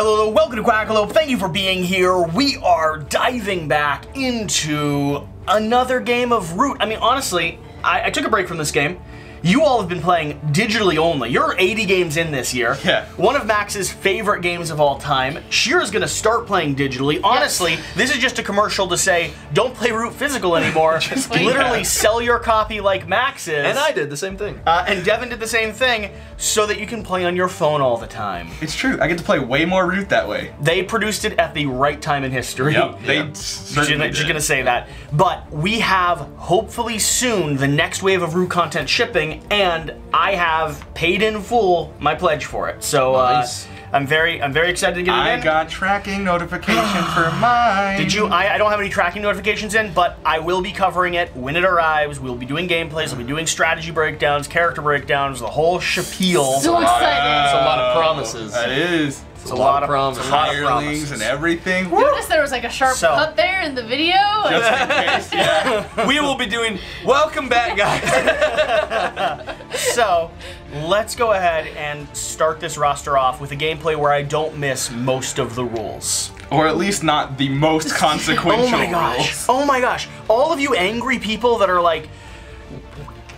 Hello, welcome to Quackalope. Thank you for being here. We are diving back into another game of Root. I mean, honestly, I took a break from this game. You all have been playing digitally only. You're 80 games in this year. Yeah. One of Max's favorite games of all time. Shear's gonna start playing digitally. Honestly, this is just a commercial to say, don't play Root physical anymore. Just literally sell your copy like Max's. And I did the same thing. And Devon did the same thing, so that you can play on your phone all the time. It's true, I get to play way more Root that way. They produced it at the right time in history. Yep, they certainly did. Just gonna say that. But we have, hopefully soon, the next wave of Root content shipping, and I have paid in full my pledge for it. So nice. I'm very excited to get it in. I got tracking notification for mine. Did you? I don't have any tracking notifications in, but I will be covering it when it arrives. We'll be doing gameplays, we'll be doing strategy breakdowns, character breakdowns, the whole spiel. So exciting! It's a lot of promises. That is. It's a lot of problems, a lot of promises and everything. Notice there was like a sharp cut there in the video. Just in case, yeah. We will be doing welcome back, guys. So, let's go ahead and start this roster off with a gameplay where I don't miss most of the rules. Or at least not the most consequential rules. Oh my gosh. Rules. Oh my gosh. All of you angry people that are like,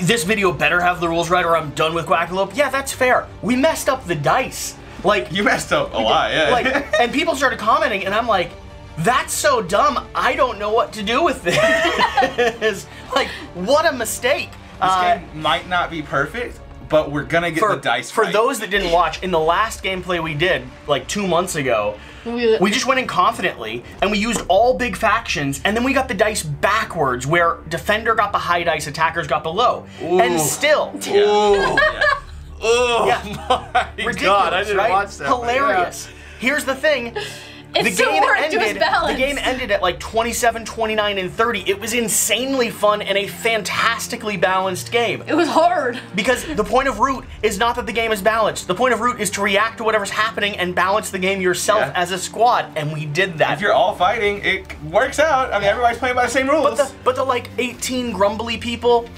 this video better have the rules right or I'm done with Quackalope. Yeah, that's fair. We messed up the dice. Like, you messed up a lot, yeah. Like, and people started commenting, and I'm like, that's so dumb, I don't know what to do with this. Like, what a mistake. This game might not be perfect, but we're gonna get the dice right. For those that didn't watch, in the last gameplay we did, like 2 months ago, we just went in confidently, and we used all big factions, and then we got the dice backwards, where defender got the high dice, attackers got the low. Ooh. And still. Yeah. Ooh. Yeah. Oh yeah. My God, I didn't watch that. Hilarious. Yeah. Here's the thing. It's so hard to do with balance. The game ended at like 27, 29, and 30. It was insanely fun and a fantastically balanced game. It was hard. Because the point of Root is not that the game is balanced. The point of Root is to react to whatever's happening and balance the game yourself as a squad, and we did that. If you're all fighting, it works out. I mean, everybody's playing by the same rules. But the like 18 grumbly people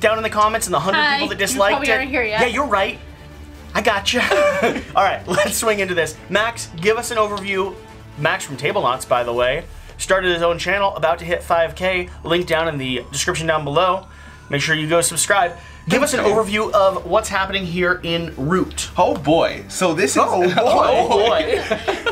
down in the comments and the 100 people that disliked it. Here, yeah, you're right. I gotcha. All right, let's swing into this. Max, give us an overview. Max from Table Knots, by the way, started his own channel, about to hit 5K. Link down in the description down below. Make sure you go subscribe. Give us an overview of what's happening here in Root. Oh boy. So this is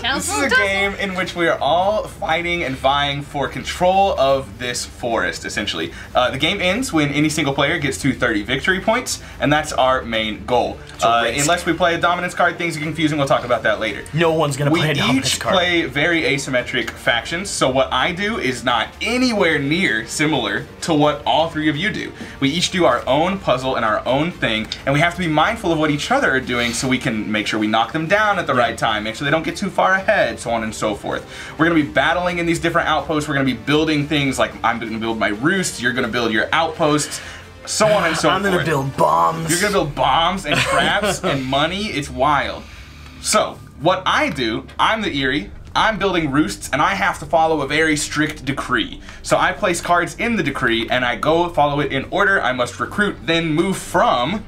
this is a game in which we are all fighting and vying for control of this forest, essentially. The game ends when any single player gets to 30 victory points, and that's our main goal. Unless we play a dominance card, things are confusing, we'll talk about that later. No one's gonna play a dominance card. We each play very asymmetric factions, so what I do is not anywhere near similar to what all three of you do. We each do our own puzzle and our own thing, and we have to be mindful of what each other are doing so we can make sure we knock them down at the right time, make sure they don't get too far ahead, so on and so forth. We're gonna be battling in these different outposts, we're gonna be building things like I'm gonna build my roost, you're gonna build your outposts, so on and so forth. I'm gonna build bombs. You're gonna build bombs and traps and money, it's wild. So, what I do, I'm the Eerie, I'm building roosts, and I have to follow a very strict decree. So I place cards in the decree, and I go follow it in order. I must recruit, then move from,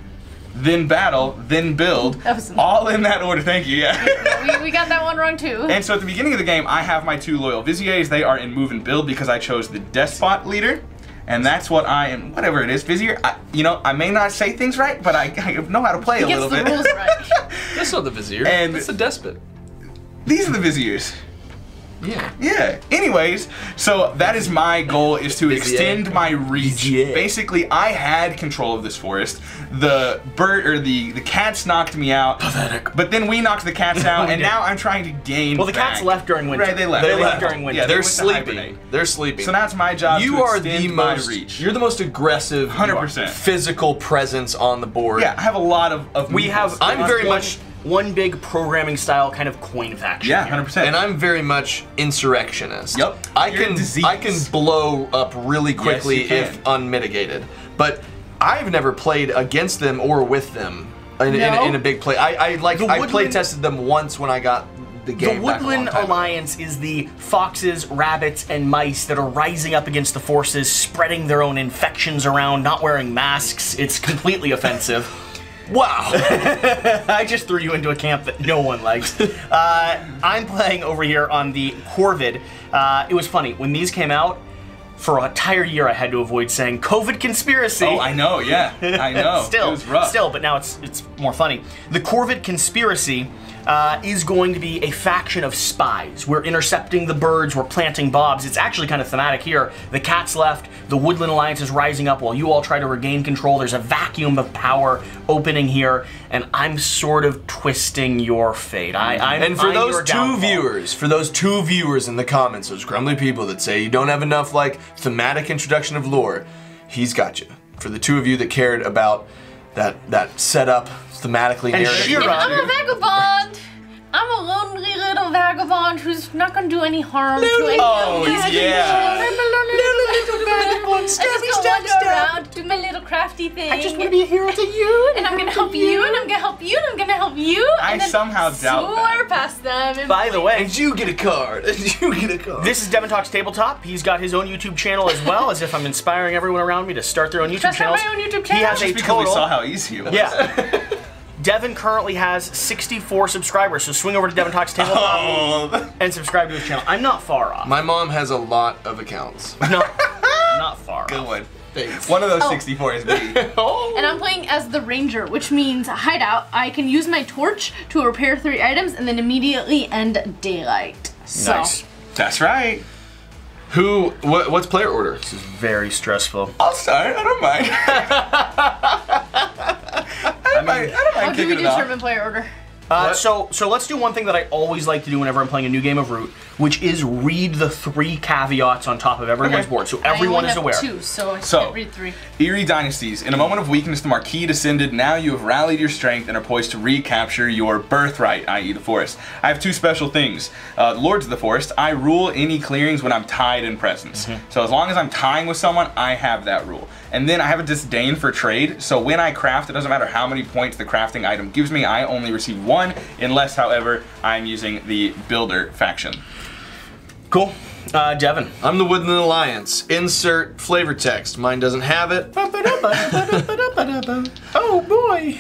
then battle, then build, all in that order. Thank you, yeah. we got that one wrong too. And so at the beginning of the game, I have my two loyal Viziers. They are in move and build because I chose the Despot leader. And that's what I am, whatever it is, Vizier. You know, I may not say things right, but I know how to play a little bit. He gets the rules right. That's not the Vizier, that's the Despot. These are the Viziers. Yeah. Yeah. Anyways, so that is my goal, is to extend my reach. Basically, I had control of this forest. The bird or the cats knocked me out. Pathetic. But then we knocked the cats out, and now I'm trying to gain. Well, the cats left during winter. Right, they left during winter. Yeah, they're sleeping. They're sleeping. So now it's my job to extend my reach. You're the most aggressive 100% physical presence on the board. Yeah, I have a lot of I'm very much one big programming style kind of coin faction. Yeah, 100%. And I'm very much insurrectionist. Yep. I can blow up really quickly if unmitigated. But I've never played against them or with them in a big play. I play tested them once when I got the game. The Woodland Alliance is the foxes, rabbits, and mice that are rising up against the forces, spreading their own infections around, not wearing masks. It's completely offensive. Wow. I just threw you into a camp that no one likes. I'm playing over here on the Corvid. It was funny. When these came out, for an entire year I had to avoid saying Corvid Conspiracy. Oh, I know, yeah. I know. Still, it was rough. Still, but now it's more funny. The Corvid Conspiracy is going to be a faction of spies. We're intercepting the birds, we're planting bobs. It's actually kind of thematic here. The cat's left, the Woodland Alliance is rising up while you all try to regain control. There's a vacuum of power opening here, and I'm sort of twisting your fate. And for those two viewers in the comments, those grumbly people that say you don't have enough, like, thematic introduction of lore, he's got you. For the two of you that cared about that setup thematically and narrative. I'm a vagabond. I'm a lonely little vagabond who's not gonna do any harm to anyone. Oh yeah. I'm a lonely little vagabond. I just go wander around, do my little crafty thing. I just want to be a hero to you, and I'm gonna help you, and I'm gonna help you, and I'm gonna help you. I somehow doubt that. Soar past them. By the way, and you get a card. And you get a card. This is Devon Talks Tabletop. He's got his own YouTube channel as well. As if I'm inspiring everyone around me to start their own YouTube channels. Start my own YouTube channel. He has a total. We saw how easy it was. Yeah. Devon currently has 64 subscribers, so swing over to Devon Talks Tabletop and subscribe to his channel. I'm not far off. My mom has a lot of accounts. No, not far off. Good one. Thanks. One of those 64 is me. And I'm playing as the Ranger, which means hideout. I can use my torch to repair 3 items and then immediately end daylight. Nice. So. That's right. What's player order? This is very stressful. I'll start. I don't mind. How do we determine player order? So let's do one thing that I always like to do whenever I'm playing a new game of Root, which is read the 3 caveats on top of everyone's board, so everyone is aware. I only have 2, so I can't read 3. Eerie Dynasties. In a moment of weakness, the Marquis descended. Now you have rallied your strength and are poised to recapture your birthright, i.e. the forest. I have 2 special things. Lords of the Forest, I rule any clearings when I'm tied in presence. Mm-hmm. So as long as I'm tying with someone, I have that rule. And then I have a disdain for trade, so when I craft, it doesn't matter how many points the crafting item gives me, I only receive 1, unless, however, I'm using the Builder faction. Cool. Devon. I'm the Woodland Alliance. Insert flavor text. Mine doesn't have it. Oh boy.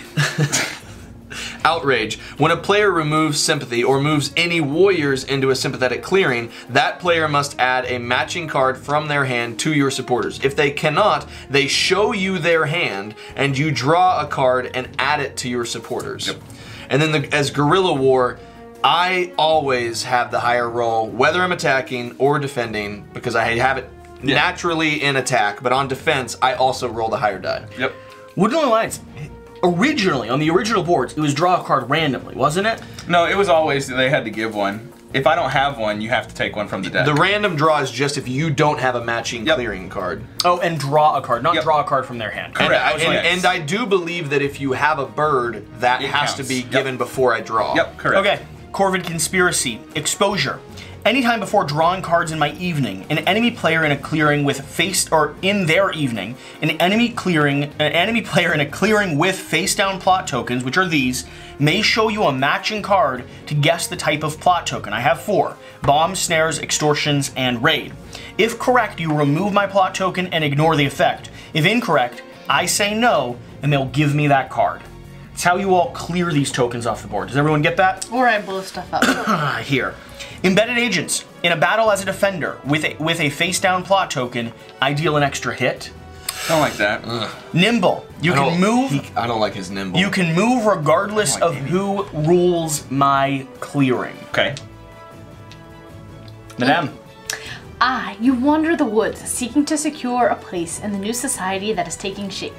Outrage. When a player removes sympathy or moves any warriors into a sympathetic clearing, that player must add a matching card from their hand to your supporters. If they cannot, they show you their hand and you draw a card and add it to your supporters. Yep. And then as Guerrilla War, I always have the higher roll, whether I'm attacking or defending, because I have it naturally in attack, but on defense, I also roll the higher die. Yep. Woodland Alliance. Originally, on the original boards, it was draw a card randomly, wasn't it? No, it was always they had to give one. If I don't have one, you have to take one from the deck. The random draw is just if you don't have a matching clearing card. Oh, and draw a card, not draw a card from their hand. Correct. And I do believe that if you have a bird, that has to be given before I draw. Yep, correct. Okay, Corvid Conspiracy. Exposure. Anytime before drawing cards in my evening, an enemy player in a clearing with face, or in their evening, an enemy player in a clearing with face down plot tokens, which are these, may show you a matching card to guess the type of plot token. I have 4: bombs, snares, extortions, and raid. If correct, you remove my plot token and ignore the effect. If incorrect, I say no, and they'll give me that card. It's how you all clear these tokens off the board. Does everyone get that? Or I blow stuff up. Here. Embedded agents. In a battle as a defender with a face down plot token, I deal an extra hit. I don't like that. Ugh. Nimble. You can move. I don't like his nimble. You can move regardless of who rules my clearing. Okay. Madame. You wander the woods, seeking to secure a place in the new society that is taking shape.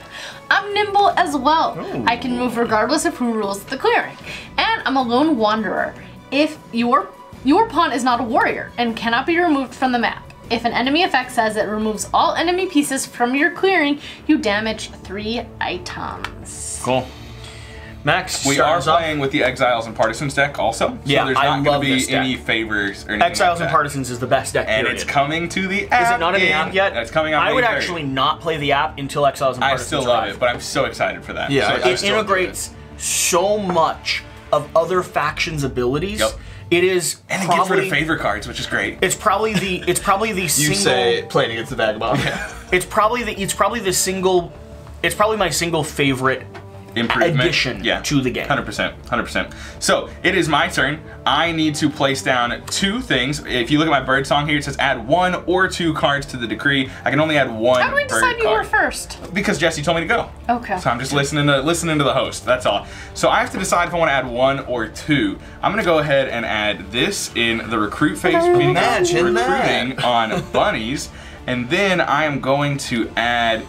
I'm nimble as well. Ooh. I can move regardless of who rules the clearing. And I'm a lone wanderer. If your pawn is not a warrior and cannot be removed from the map. If an enemy effect says it removes all enemy pieces from your clearing, you damage 3 items. Cool. Max, we are playing with the Exiles and Partisans deck also. Yeah, so there's not going to be any favors or anything. Exiles and Partisans is the best deck. And it's coming to the app. Is it not in the app yet? It's coming out. I would actually not play the app until Exiles and Partisans. I still love it, but I'm so excited for that. Yeah, it integrates so much of other factions' abilities. Yep. It is, and it gets rid of favor cards, which is great. It's probably the single. You say playing against the Vagabond. Yeah. It's probably my single favorite addition to the game. 100%, 100%. So it is my turn. I need to place down two things. If you look at my bird song here, it says add one or two cards to the decree. I can only add one. How did we decide you were first? Because Jesse told me to go. Okay. So I'm just listening to the host. That's all. So I have to decide if I want to add one or two. I'm gonna go ahead and add this in the recruit phase. Imagine recruiting that. On bunnies, and then I am going to add.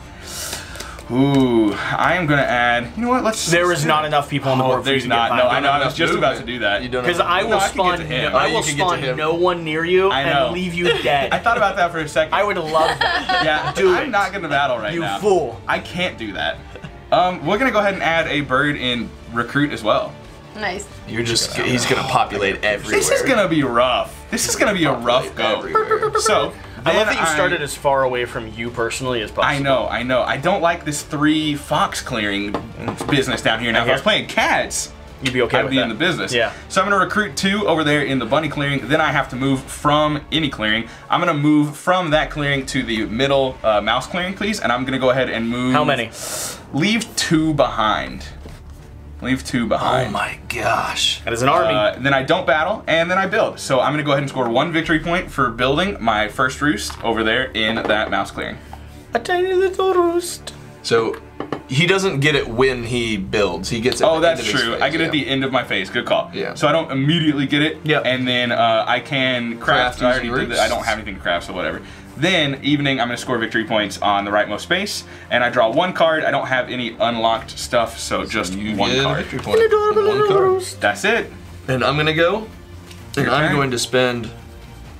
Ooh, I am gonna add. You know what? Let's. There is not enough people on the board. There's not. No, I know. I was just about to do that. Because I will spawn. I will spawn no one near you and leave you dead. I thought about that for a second. I would love that. Yeah, dude. I'm not gonna battle right now. You fool! I can't do that. We're gonna go ahead and add a bird in recruit as well. Nice. You're just—he's gonna populate everywhere. This is gonna be rough. This is gonna be a rough go. So. I love that you started as far away from you personally as possible. I know, I know. I don't like this 3 fox clearing business down here. Now, if I was playing cats, you'd be okay. I'd be in the business. Yeah. So I'm gonna recruit 2 over there in the bunny clearing. Then I have to move from any clearing. I'm gonna move from that clearing to the middle mouse clearing, please. And I'm gonna go ahead and move. How many? Leave 2 behind. Leave 2 behind. Oh my gosh. That is an army. Then I don't battle, and then I build. So I'm gonna go ahead and score 1 victory point for building my first roost over there in that mouse clearing. A tiny little roost. So he doesn't get it when he builds. He gets it. Oh, that's true. I get it at the end of my phase. Good call. Yeah. So I don't immediately get it. Yeah. And then I can craft. I already did that. I don't have anything to craft, so whatever. Then, evening, I'm gonna score victory points on the rightmost space, and I draw 1 card. I don't have any unlocked stuff, so just 1 card. That's it. And I'm gonna go, and I'm going to spend...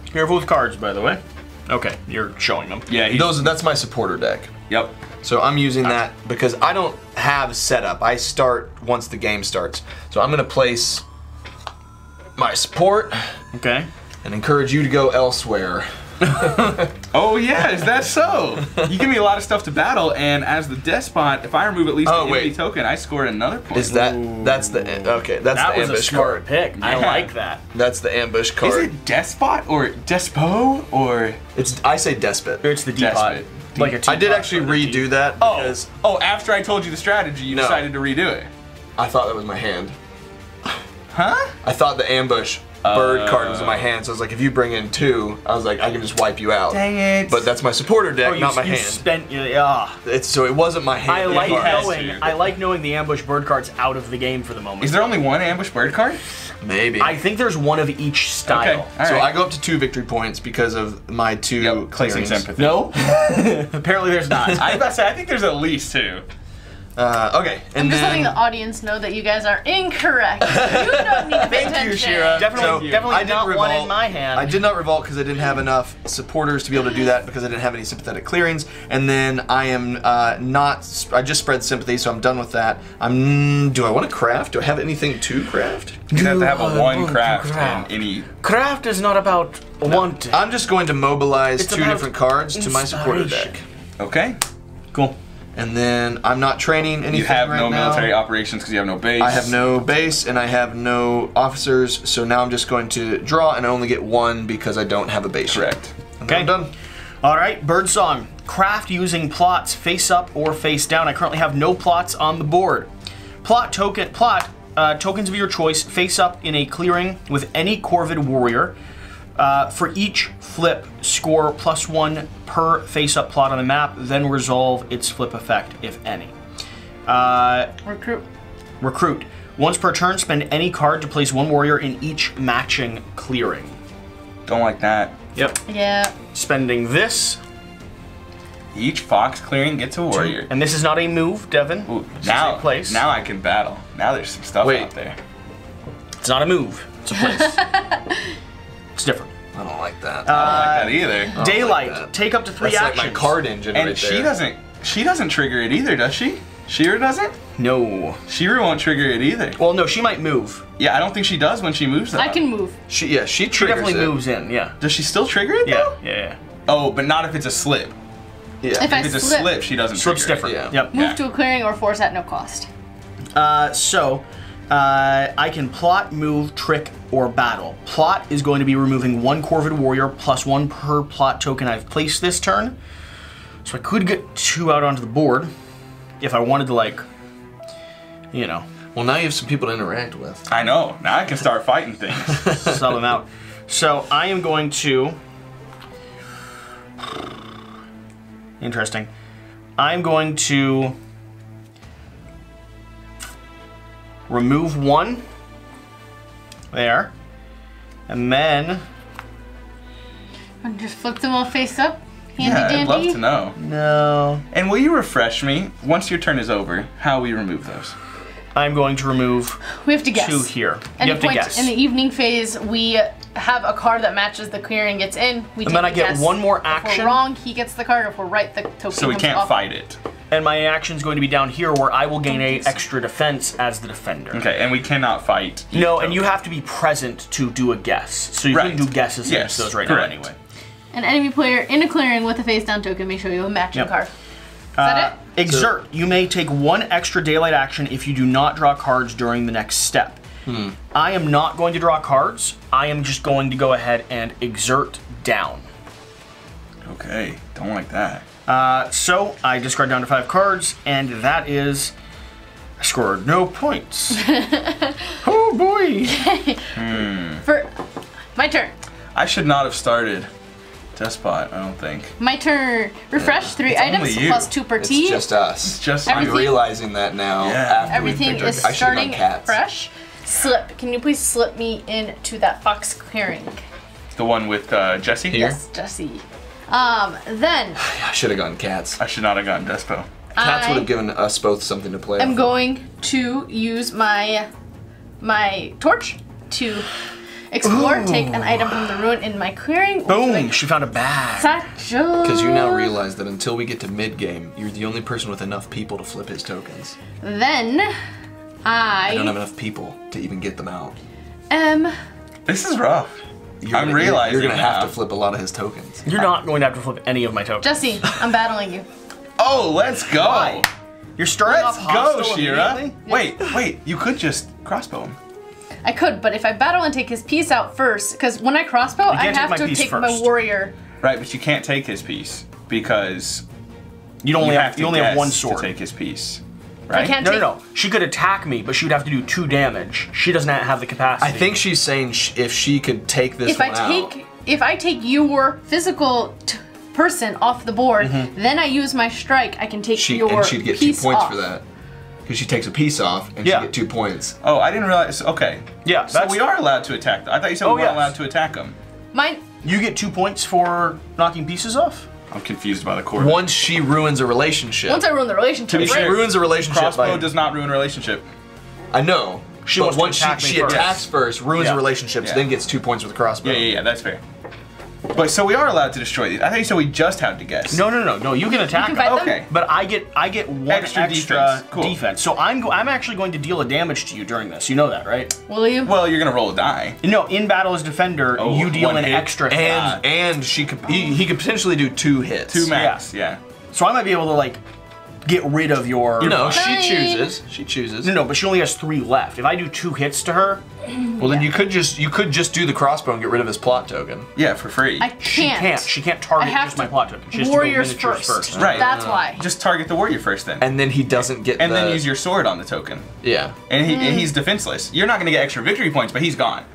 Careful with cards, by the way. Okay, you're showing them. Yeah, that's my supporter deck. Yep. So I'm using that because I don't have setup. I start once the game starts. So I'm gonna place my support. Okay. And encourage you to go elsewhere. Oh yeah, is that so? You give me a lot of stuff to battle, and as the despot, if I remove at least the enemy token, I score another point. Is that that's the ambush card pick? Yeah. I like that. That's the ambush card. Is it despot or despo or? It's I say despot. Or it's the despot. Like I did actually redo that. Because after I told you the strategy, you decided to redo it. I thought that was my hand. Huh? I thought the ambush. Bird card was in my hand, so I was like, if you bring in 2, I was like, I can just wipe you out. Dang it! But that's my supporter deck, not my hand. So it wasn't my hand. I like knowing. I like knowing the ambush bird card's out of the game for the moment. Is there only 1 ambush bird card? Maybe. I think there's 1 of each style. Okay. Right. So I go up to 2 victory points because of my 2 clearings. No. Apparently, there's not. I was about to say, I think there's at least 2. Okay, and I'm just letting the audience know that you guys are incorrect. You don't need to pay attention. Thank you, Shira. Definitely not 1 in my hand. I did not revolt because I didn't have enough supporters to be able to do that because I didn't have any sympathetic clearings. And then I am I just spread sympathy, so I'm done with that. Do I want to craft? Do I have anything to craft? You have to have a 1 craft in any. Craft is not about wanting. I'm just going to mobilize 2 different cards to my supporter deck. Okay, cool. And then I'm not training anything right now. You have no military operations because you have no base. I have no base and I have no officers, so now I'm just going to draw and I only get 1 because I don't have a base. Correct. Okay, I'm done. All right, Birdsong. Craft using plots face up or face down. I currently have no plots on the board. Plot tokens of your choice face up in a clearing with any Corvid warrior. For each flip, score +1 per face-up plot on the map, then resolve its flip effect, if any. Recruit. Once per turn, spend any card to place 1 warrior in each matching clearing. Don't like that. Yep. Yeah. Spending this. Each fox clearing gets a warrior. 2. And this is not a move, Devon. Ooh, now, now I can battle. Now there's some stuff out there. It's not a move. It's a place. It's different. I don't like that. I don't like that either. Daylight. Like that. Take up to 3 actions. That's like my card engine right there. And she doesn't trigger it either, does she? Shira doesn't? No. Shira won't trigger it either. Well, no, she might move. Yeah, I don't think she does when she moves. I can move. She triggers it. She definitely moves in, yeah. Does she still trigger it though? Yeah. Oh, but not if it's a slip. Yeah. If it's a slip, she doesn't trigger it. Slip's different. Yeah. Yep. Move to a clearing or force at no cost. I can plot, move, trick, or battle. Plot is going to be removing 1 Corvid warrior +1 per plot token I've placed this turn. So I could get 2 out onto the board if I wanted to, like, you know. Well, now you have some people to interact with. I know. Now I can start fighting things. Sell them out. So I am going to... Interesting. I'm going to remove one. There. And then... And just flip them all face up? Handy dandy? I'd love to know. No. And will you refresh me, once your turn is over, how we remove those? I'm going to remove two here. You have to guess. In the evening phase, we have a card that matches the clearing and gets in. We and then I get one more action. If we're wrong, he gets the card. If we're right, the token So we can't fight it. And my action's going to be down here where I will gain an extra defense as the defender. Okay, and we cannot fight. No, and you have to be present to do a guess. So you can do guesses against those right now anyway. An enemy player in a clearing with a face down token may show you a matching card. Is that it? Exert. You may take one extra daylight action if you do not draw cards during the next step. I am not going to draw cards. I am just going to go ahead and exert down. Okay, don't like that. So I discard down to 5 cards, and that is... I scored no points. Oh boy! For my turn. I should not have started Despot, I don't think. My turn. Refresh 3 items plus 2 per team. It's just us. It's just I'm realizing that now. Yeah. Everything is starting fresh. Slip. Can you please slip me into that fox clearing? The one with Jesse here? Yes, Jesse. Then. I should have gotten cats. I should not have gotten Despo. Cats would have given us both something to play. I'm going to use my torch to explore, take an item from the ruin in my clearing. Boom! She found a bag. Satchel. Because you now realize that until we get to mid-game, you're the only person with enough people to flip his tokens. Then I don't have enough people to even get them out. This is rough. I'm realizing you're gonna have to flip a lot of his tokens. You're not going to have to flip any of my tokens. Jesse, I'm battling you. Oh, let's go! Why? You're starting off hostile immediately? Shira. Wait. You could just crossbow him. I could, but if I battle and take his piece out first, because when I crossbow, I have to take my warrior. Right, but you can't take his piece because you only have one sword to take his piece. Right? No. She could attack me, but she would have to do 2 damage. She doesn't have the capacity. I think she's saying if she could take this one out. If I take your physical person off the board, then I use my strike. I can take your piece off. And she'd get 2 points for that. Because she takes a piece off and she gets 2 points. Oh, I didn't realize. Okay. Yeah. So we are allowed to attack them. I thought you said we weren't allowed to attack them. Mine. You get 2 points for knocking pieces off? I'm confused by the court. Once she ruins a relationship. Once I ruin the relationship. If she ruins a relationship. Crossbow does not ruin a relationship. I know. She wants once to attack she first. Attacks first, ruins the relationships, then gets 2 points with the crossbow. Yeah, that's fair. But so we are allowed to destroy these. I thought you said we just have to guess. No. You can attack them. Okay. But I get 1 extra defense. Cool. So I'm actually going to deal a damage to you during this. You know that, right? Will you? Well, you're gonna roll a die. No, in battle as defender, you deal an extra hit. And she could he could potentially do 2 hits. 2 max. Yeah. So I might be able to get rid of your. No, she chooses. No, but she only has 3 left. If I do 2 hits to her, well then you could just do the crossbow and get rid of his plot token. Yeah, for free. I can't. She can't target just my plot token. She has to go miniatures first. Right. That's why. Just target the warrior first then. And then he doesn't get. And then use your sword on the token. Yeah. And he's defenseless. You're not going to get extra victory points, but he's gone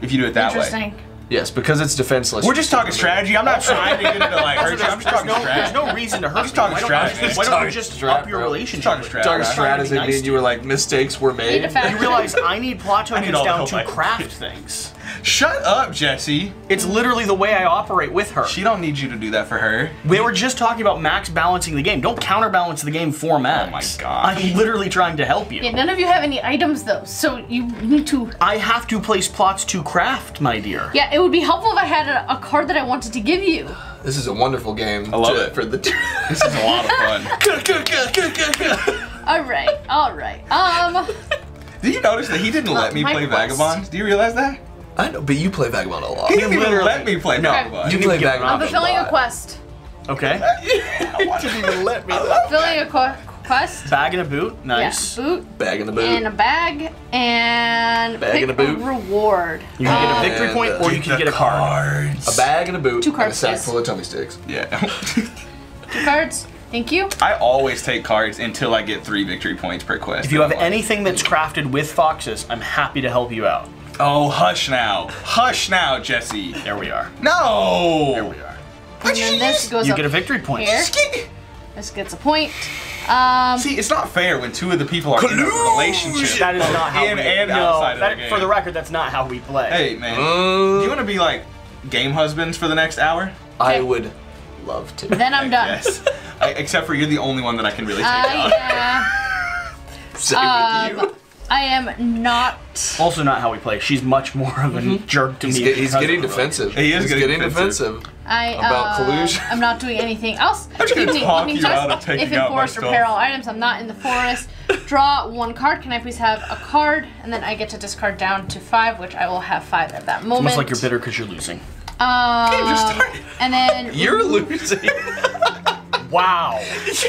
if you do it that way. Interesting. Yes, because it's defenseless. We're just talking strategy. I'm not trying to get into hurt you. I'm just talking strategy. There's no reason to hurt you. I'm just talking strategy. Why don't you just up your relationship? Talking strategy means you were like, mistakes were made. You realize I need plot tokens down to craft things. Shut up, Jesse. It's literally the way I operate with her. She don't need you to do that for her. We were just talking about max balancing the game. Don't counterbalance the game for max. Oh my god. I'm literally trying to help you. Yeah, none of you have any items though, so you need to... I have to place plots to craft, my dear. Yeah, it would be helpful if I had a card that I wanted to give you. This is a wonderful game. I love it. This is a lot of fun. All right. Did you notice that he didn't let me play Vagabond? Do you realize that? I know, but you play Vagabond a lot. He didn't even let me play Vagabond. You play Vagabond. I'm fulfilling a quest. Okay. I didn't even let me. Fulfilling a quest. Bag and a boot. Nice. Yeah, boot. Bag and a boot. And a bag and. Bag and a boot. A reward. You can get a victory point, or you can get a card. A bag and a boot. 2 cards. And a sack full of tummy sticks. Yeah. 2 cards. Thank you. I always take cards until I get 3 victory points per quest. If you have anything that's crafted with foxes, I'm happy to help you out. Oh, hush now, Jesse. There we are. No. There we are. And then this goes up. You get a victory point. This gets a point. See, it's not fair when 2 of the people are in a relationship. That is not how we play. For the record, that's not how we play. Hey, man. Do you want to be like game husbands for the next hour? I would love to. Then I'm done. Yes. Except for you're the only one that I can really take out. Same with you. I am not. Also not how we play. She's much more of a jerk to me. He's getting defensive. He is getting defensive. About collusion. I'm not doing anything else. I'm just going to talk you out of taking out my stuff. If in forest or peril items, I'm not in the forest. Draw 1 card. Can I please have a card? And then I get to discard down to 5, which I will have 5 at that moment. It's almost like you're bitter because you're losing. And then you're losing. Wow.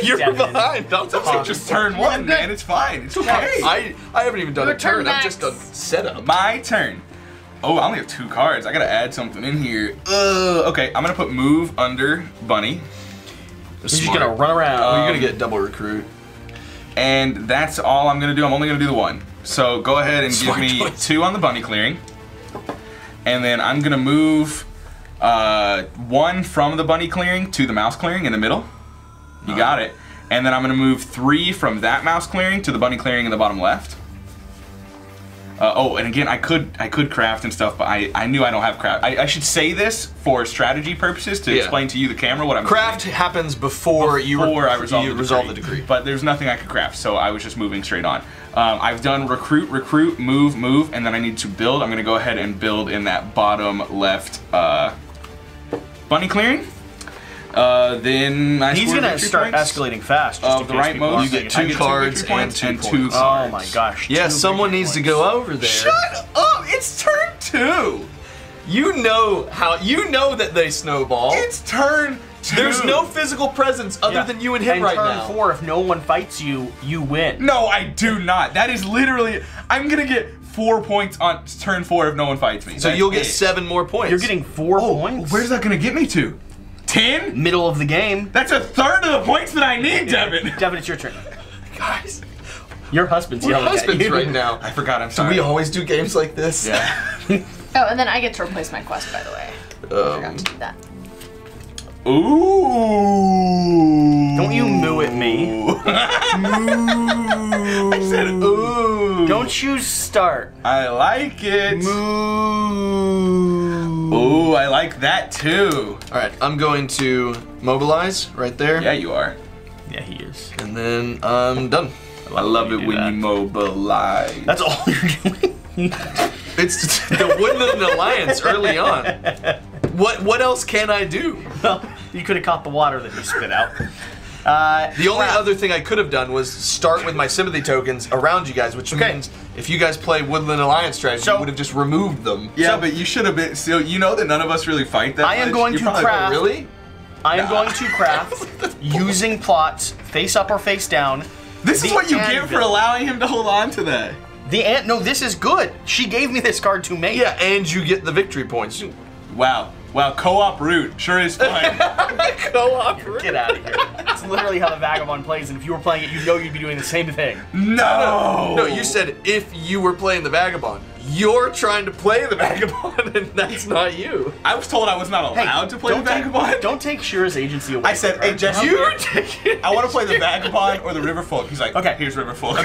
You're behind. That's just turn 1, man. It's fine. It's okay. I haven't even done a turn. I've just done setup. My turn. Oh, I only have 2 cards. I gotta add something in here. Okay, I'm gonna put move under bunny. She's gonna run around. You're gonna get double recruit. And that's all I'm gonna do. I'm only gonna do the 1. So go ahead and give me 2 on the bunny clearing. And then I'm gonna move 1 from the bunny clearing to the mouse clearing in the middle. You got it. And then I'm gonna move 3 from that mouse clearing to the bunny clearing in the bottom left. Oh, and again, I could craft and stuff, but I knew I don't have craft. I should say this for strategy purposes to explain to you, the camera, what I'm doing. Craft happens before you resolve the degree. But there's nothing I could craft, so I was just moving straight on. I've done recruit, move, and then I need to build. I'm going to go ahead and build in that bottom left bunny clearing. Then I he's gonna start escalating fast. Just the right mode, you get 2 cards and 2 cards. Oh my gosh! Yeah, someone needs to go over there. Shut up! It's turn 2. You know how? You know that they snowball. It's turn 2. There's no physical presence other than you and him right now. Turn 4. If no one fights you, you win. No, I do not. That is literally. I'm gonna get 4 points on turn 4 if no one fights me. So that's you'll get 7 more points. You're getting 4 points. Where's that gonna get me to? 10? Middle of the game. That's a third of the points that I need, Devin. Devin, it's your turn. Guys. Your husband's yelling at you right now. I forgot, I'm sorry. Do we always do games like this? Yeah. And then I get to replace my quest, by the way. I forgot to do that. Ooh. Don't you moo at me. Moo. I said ooh. Don't you start. I like it. Moo. Ooh, I like that too. All right, I'm going to mobilize right there. Yeah, you are. Yeah, he is. And then I'm done. I love it when you mobilize. That's all you're doing. It's the Woodland Alliance early on. What else can I do? Well, you could have caught the water that you spit out. The only other thing I could have done was start with my sympathy tokens around you guys, which means if you guys play Woodland Alliance strategy, you would have just removed them. Yeah, but you should have been. So you know that none of us really fight that. I am going to craft using plots face up or face down. This is what you get for allowing him to hold on to that. The ant. No, this is good. She gave me this card to make. Yeah, and you get the victory points. Wow. Wow, co-op Root sure is fun. Co-op Root? Get out of here. That's literally how the Vagabond plays, and if you were playing it, you know you'd be doing the same thing. No! No, you said if you were playing the Vagabond. You're trying to play the Vagabond, and that's not you. I was told I was not allowed to play the Vagabond. Don't take Shira's agency away. I said, hey, Jess, you're taking I want to play the Vagabond or the Riverfolk. He's like, okay, here's Riverfolk.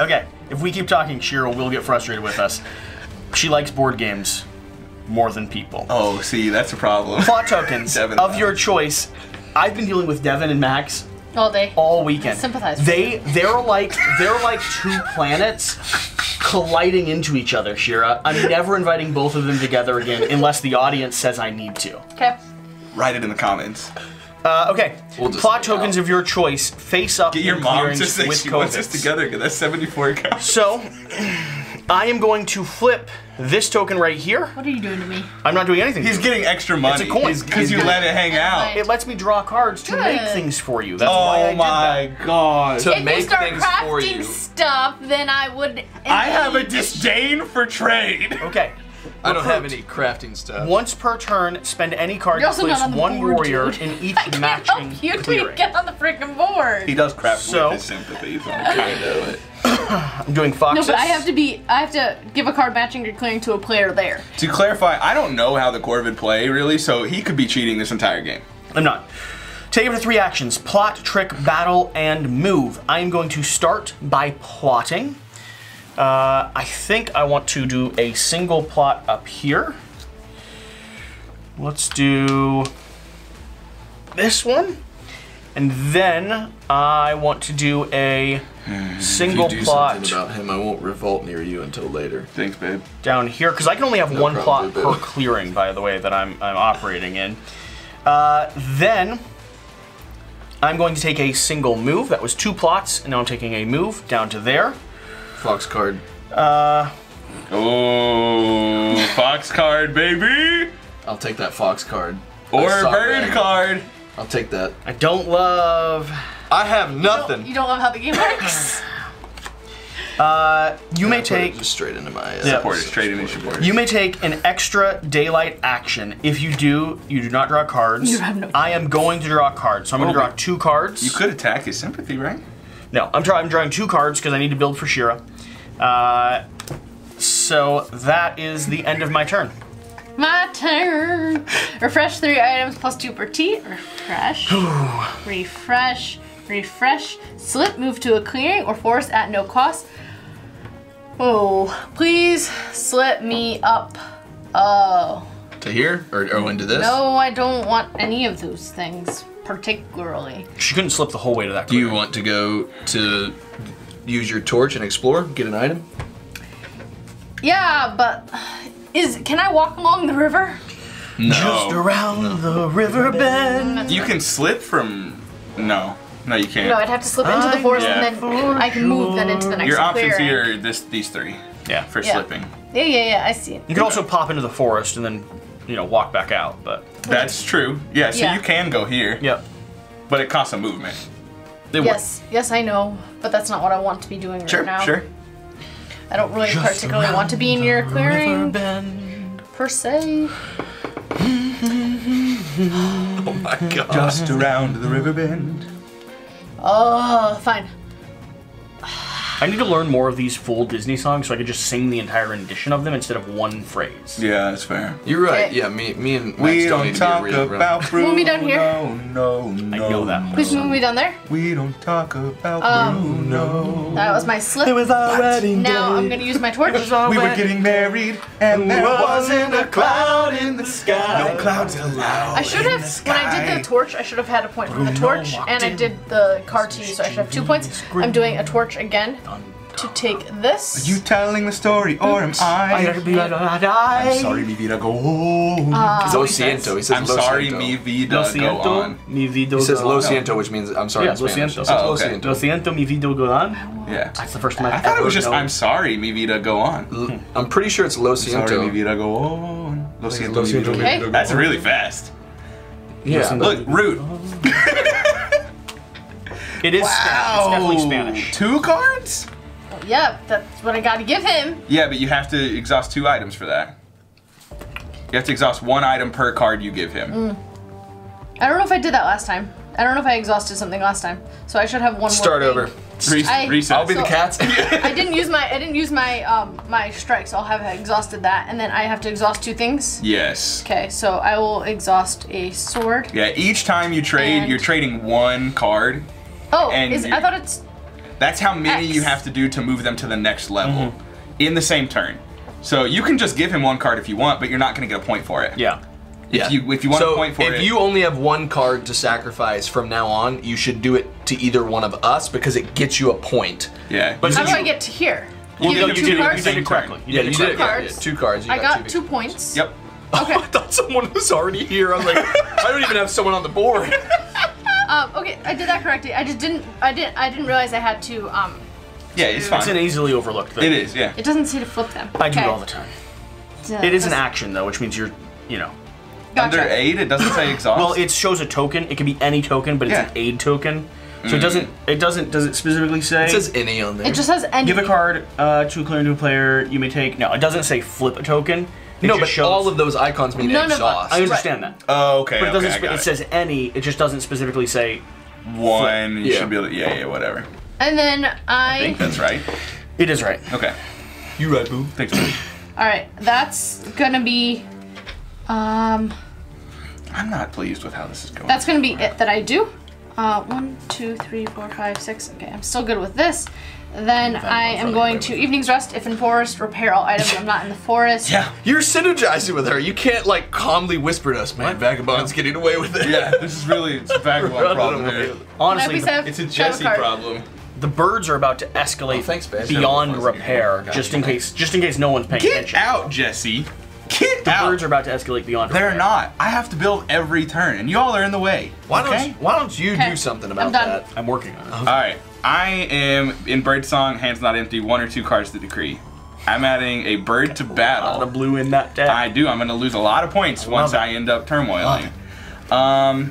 Okay. If we keep talking, Shira will get frustrated with us. She likes board games. More than people. Oh, see, that's a problem. Plot tokens of your choice. I've been dealing with Devin and Max all day, all weekend. I sympathize. They're like 2 planets colliding into each other. Shira, I'm never inviting both of them together again unless the audience says I need to. Okay. Write it in the comments. Okay. We'll plot tokens of your choice. Face up. Get your mom to say she wants us together. That's 74 cards. So, I am going to flip this token right here. What are you doing to me? I'm not doing anything. He's getting extra money. It's a coin. Because you let it hang out. It lets me draw cards to make things for you. That's why I did that. Oh my god. To make things for you. If you start crafting stuff, then I would... I have a disdain for trade. Okay. I don't have any crafting stuff. Once per turn, spend any card to place one warrior in each matching clearing. You get on the freaking board. He does craft with his sympathy, so I'm kind of I'm doing foxes. No, but I have to give a card matching or clearing to a player there. To clarify, I don't know how the Corvid play really, so he could be cheating this entire game. I'm not. Take up to three actions: plot, trick, battle, and move. I am going to start by plotting. I think I want to do a single plot up here. Let's do this one. And then I want to do a single plot. If you do something about him, I won't revolt near you until later. Thanks, babe. Down here, because I can only have one plot per clearing, by the way, that I'm operating in. Then I'm going to take a single move. That was two plots, and now I'm taking a move down to there. Fox card. Fox card, baby! I'll take that fox card. Or bird card. I'll take that. I don't love... I have nothing. You don't love how the game works? You may take... Just straight into my... Straight into support. You may take an extra daylight action. If you do, you do not draw cards. You have no I am going to draw cards, so I'm going to draw two cards. You could attack his sympathy, right? No, I'm drawing two cards because I need to build for Shira. So that is the end of my turn. My turn. Refresh three items plus two per T. Refresh. Refresh. Refresh. Slip, move to a clearing, or force at no cost. Oh, please slip me up. Oh. To here or into this? No, I don't want any of those things. Particularly. She couldn't slip the whole way to that. Do you want to go to use your torch and explore, get an item? Yeah, but can I walk along the river? No. Just around the river bend. You can slip from, no you can't. No, I'd have to slip into the forest and then I can move then into the next clearing. Your options here are these three. Yeah. For slipping. Yeah, I see it. You can also pop into the forest and then, walk back out, but. That's true. Yeah, so you can go here. Yep. But it costs a movement. Yes, I know. But that's not what I want to be doing right now. Sure. I don't really particularly want to be in your clearing per se. Oh my god. Just around the river bend. Oh, fine. I need to learn more of these full Disney songs so I could just sing the entire rendition of them instead of one phrase. Yeah, that's fair. You're right. Okay. Yeah, me and Max don't need to be about Bruno. Move me down here. No. I know that one. Please move me down there. We don't talk about Bruno. That was my slip. It was already now I'm going to use my torch. We were getting married and there wasn't a cloud in the sky. No clouds allowed. I should have, when I did the torch, I should have had a point from the torch, and I did the car too, so I should have 2 points. I'm doing a torch again. To take this. Are you telling the story, or am I? I'm sorry, mi vida, go on. Lo siento. He says, I'm sorry, mi vida, go on. Mi vida, he says, lo siento, which means I'm sorry. Yeah, lo siento. Oh, okay. Lo siento, mi vida, go on. Yeah. That's the first time I thought it was just, I'm sorry, mi vida, go on. I'm pretty sure it's lo siento. I'm sorry, mi vida, go on. Lo siento, mi vida, go on. That's really fast. Yeah. Look, Root. It is Spanish. It's definitely Spanish. 2 cards? Well, yeah, that's what I gotta give him. Yeah, but you have to exhaust 2 items for that. You have to exhaust 1 item per card you give him. I don't know if I did that last time. I don't know if I exhausted something last time. So I should have one more. Start over. Reset. I'll be the cat. I didn't use my my strike, so I'll have exhausted that, and then I have to exhaust 2 things. Yes. Okay, so I will exhaust a sword. Yeah, each time you trade, you're trading 1 card. Oh, I thought it's... That's how many you have to do to move them to the next level in the same turn. So you can just give him 1 card if you want, but you're not going to get a point for it. Yeah. If you want a point for it... So if you only have 1 card to sacrifice from now on, you should do it to either one of us because it gets you a point. Yeah. But how do I get to here? You did it correctly. Yeah, you did it. 2 cards. I got 2 points. Yep. Okay. I thought someone was already here. I was like, I don't even have someone on the board. Okay, I did that correctly. I just didn't realize I had to. Yeah, it's fine. It's an easily overlooked thing. It is, yeah. It doesn't say to flip them. I do it all the time. It is an action though, which means you're, Gotcha. Under aid, it doesn't say exhaust. Well, it shows a token. It can be any token, but it's an aid token. So does it specifically say? It says any on there. It just says any. Give a card to a clearing to a player. You may take. No, it doesn't say flip a token. No, but shows. All of those icons mean none exhaust. I understand that. Oh, okay. But it doesn't. It says any. It just doesn't specifically say one. You should be able to, yeah, whatever. And then I think that's right. It is right. Okay. You right, boo. Thanks, buddy. All right, that's gonna be. I'm not pleased with how this is going. That's gonna be it that I do. 1, 2, 3, 4, 5, 6. Okay, I'm still good with this. Then I am going to Evening's Rest, if in forest, repair all items. I'm not in the forest. Yeah, you're synergizing with her. You can't like calmly whisper to us, man. What? Vagabond's getting away with it. Yeah, this is really it's a Vagabond problem here. Honestly, it's a Jesse problem. The birds are about to escalate beyond repair, just in case no one's paying attention. Get out, Jesse. Get out. The birds are about to escalate beyond repair. They're not. I have to build every turn, and y'all are in the way. Why don't you do something about that? I'm working on it. All right. I am, in Birdsong, hands not empty, 1 or 2 cards to decree. I'm adding a bird to battle. A lot of blue in that deck. I do. I'm going to lose a lot of points once I end up turmoiling. I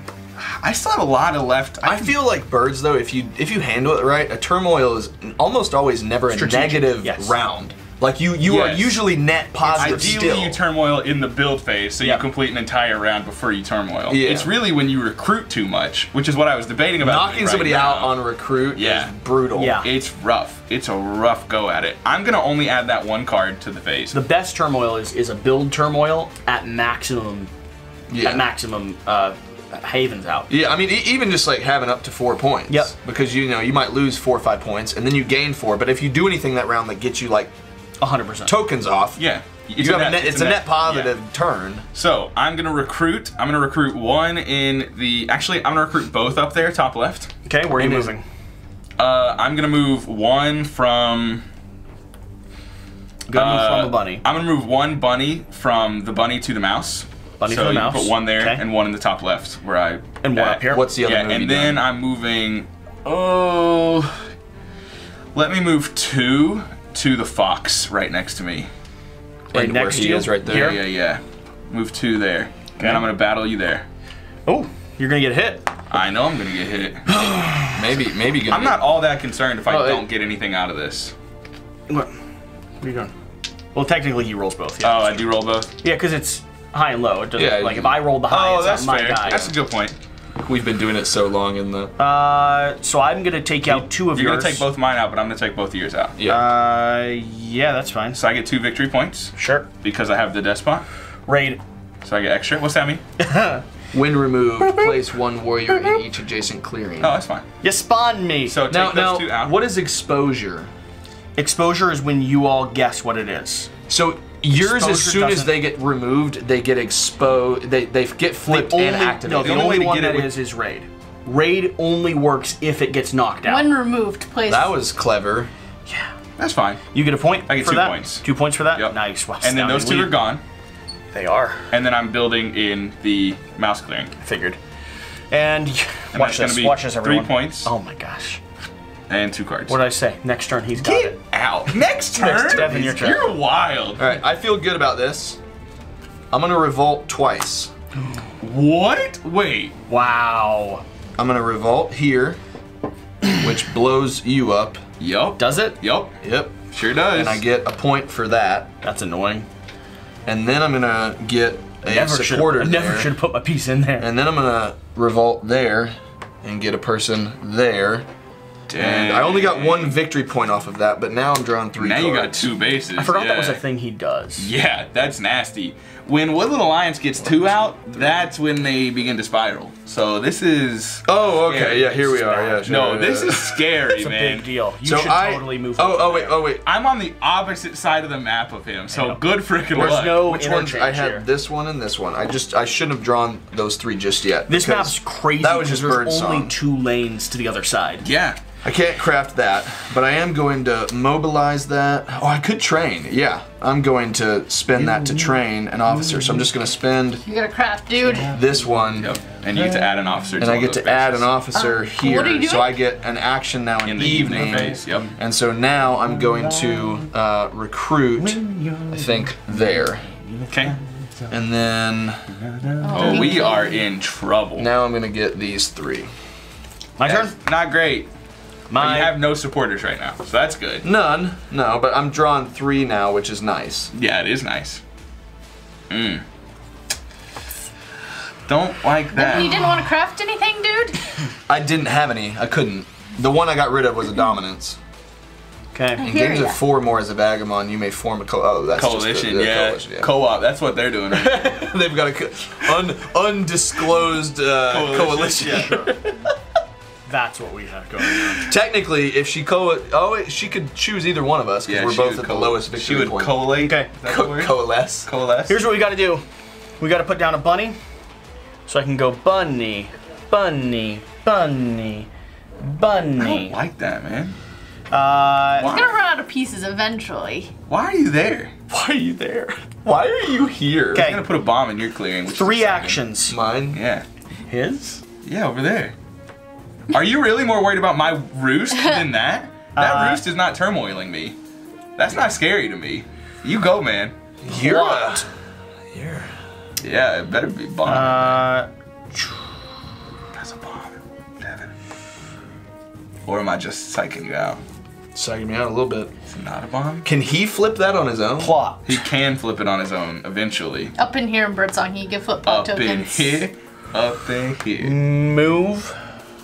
still have a lot of left. I feel like birds, though, if you handle it right, a turmoil is almost always never a negative round. Like, you are usually net positive Ideally, you turmoil in the build phase, so you complete an entire round before you turmoil. Yeah. It's really when you recruit too much, which is what I was debating about. Knocking somebody out on recruit is brutal. Yeah. It's rough. It's a rough go at it. I'm going to only add that one card to the phase. The best turmoil is a build turmoil at maximum, Haven's out. Yeah, I mean, even just like having up to 4 points. Yep. Because, you know, you might lose 4 or 5 points, and then you gain 4, but if you do anything that round that gets you, like, 100% tokens off. Yeah, it's a net positive turn. So I'm gonna recruit. I'm gonna recruit one in the. Actually, I'm gonna recruit both up there, top left. Okay, where are you moving? I'm gonna move one from. Gonna move from a bunny. I'm gonna move one bunny from the bunny to the mouse. Bunny to the mouse. Put one there and one in the top left where I. And one up here. What's the other? Yeah, and then I'm moving. Oh, let me move 2. To the fox right next to me. Right and next to you? Is right there. Here? Yeah. Move 2 there. Okay. And I'm gonna battle you there. Oh, you're gonna get hit. I know I'm gonna get hit. maybe. I'm not all that concerned if I don't get anything out of this. What are you doing? Well, technically he rolls both. Yeah, I do roll both? Yeah, because it's high and low. It doesn't, like if I roll the high, it's not my die. That's a good point. We've been doing it so long in the... so I'm going to take out 2 of yours. You're going to take both mine out, but I'm going to take both of yours out. Yeah. Yeah, that's fine. So I get 2 victory points. Sure. Because I have the Despot. Raid. So I get extra. What's that mean? When removed, place 1 warrior in each adjacent clearing. Oh, that's fine. You spawned me. So take those 2 out. What is exposure? Exposure is when you all guess what it is. So... Yours, as soon as they get removed, they get exposed. They get flipped and activated. No, the only one that is raid. Raid only works if it gets knocked out. When removed, please. That was clever. Yeah, that's fine. You get a point. I get 2 points. 2 points for that. Yep. Nice. Wow, and then those 2 are gone. They are. And then I'm building in the mouse clearing. I figured. And watch this. Watch this, everyone. 3 points. Oh my gosh. And 2 cards. What did I say? Next turn, he's got it. Get out. Next turn? Devon, your turn. You're wild. All right, I feel good about this. I'm going to revolt twice. What? Wait. Wow. I'm going to revolt here, which blows you up. Yup. Does it? Yup. Yep. Sure does. And I get a point for that. That's annoying. And then I'm going to get a supporter there. I never should have put my piece in there. And then I'm going to revolt there and get a person there. And I only got 1 victory point off of that, but now I'm drawing 3 cards. Now you got 2 bases. I forgot that was a thing he does. Yeah, that's nasty. When Woodland Alliance gets 2 out, that's when they begin to spiral. So this is... Oh, okay, scary. Yeah, here we are. Yeah, sure, no, this is scary, it's man. It's a big deal. You should totally move on. Oh, wait. I'm on the opposite side of the map of him, so good freaking luck. There's no interchange here. I had this one and this one. I shouldn't have drawn those 3 just yet. This map's crazy. That was just Birdsong. There's only 2 lanes to the other side. Yeah. I can't craft that, but I am going to mobilize that. Oh, I could train. Yeah, I'm going to spend that to train an officer. So I'm just going to spend. You got to craft, dude. This one. Yep. And you get to add an officer. And I get to add an officer here. What are you doing? So I get an action now in the evening phase. Yep. And so now I'm going to recruit. I think there. Okay. And then. Oh, we are in trouble. Now I'm going to get these 3. My turn. Not great. But you have no supporters right now, so that's good. None. No, but I'm drawing 3 now, which is nice. Yeah, it is nice. Mm. Don't like that. You didn't want to craft anything, dude? I didn't have any. I couldn't. The one I got rid of was a dominance. Okay. In games of four more as a vagabond, you may form a coalition. Coalition, yeah. Co-op. That's what they're doing. Right? They've got a undisclosed coalition. Yeah, sure. That's what we have going on. Technically, if she she could choose either one of us because we're both at the lowest victory point. She would collate. Okay. Coalesce. Coalesce. Here's what we got to do. We got to put down a bunny, so I can go bunny, bunny, bunny, bunny. I don't like that, man. He's gonna run out of pieces eventually. Why are you there? Why are you there? Why are you here? Okay. I'm gonna put a bomb in your clearing. Three actions. Mine? Yeah. His? Yeah, over there. Are you really more worried about my roost than that? That roost is not turmoiling me. That's not scary to me. You go, man. You're what? Yeah, it better be bomb. That's a bomb, Devin. Or am I just psyching you out? Psyching me out a little bit. It's not a bomb. Can he flip that on his own? Plot. He can flip it on his own eventually. Up in here in Birdsong, he can flip plot tokens. Up in here. Move.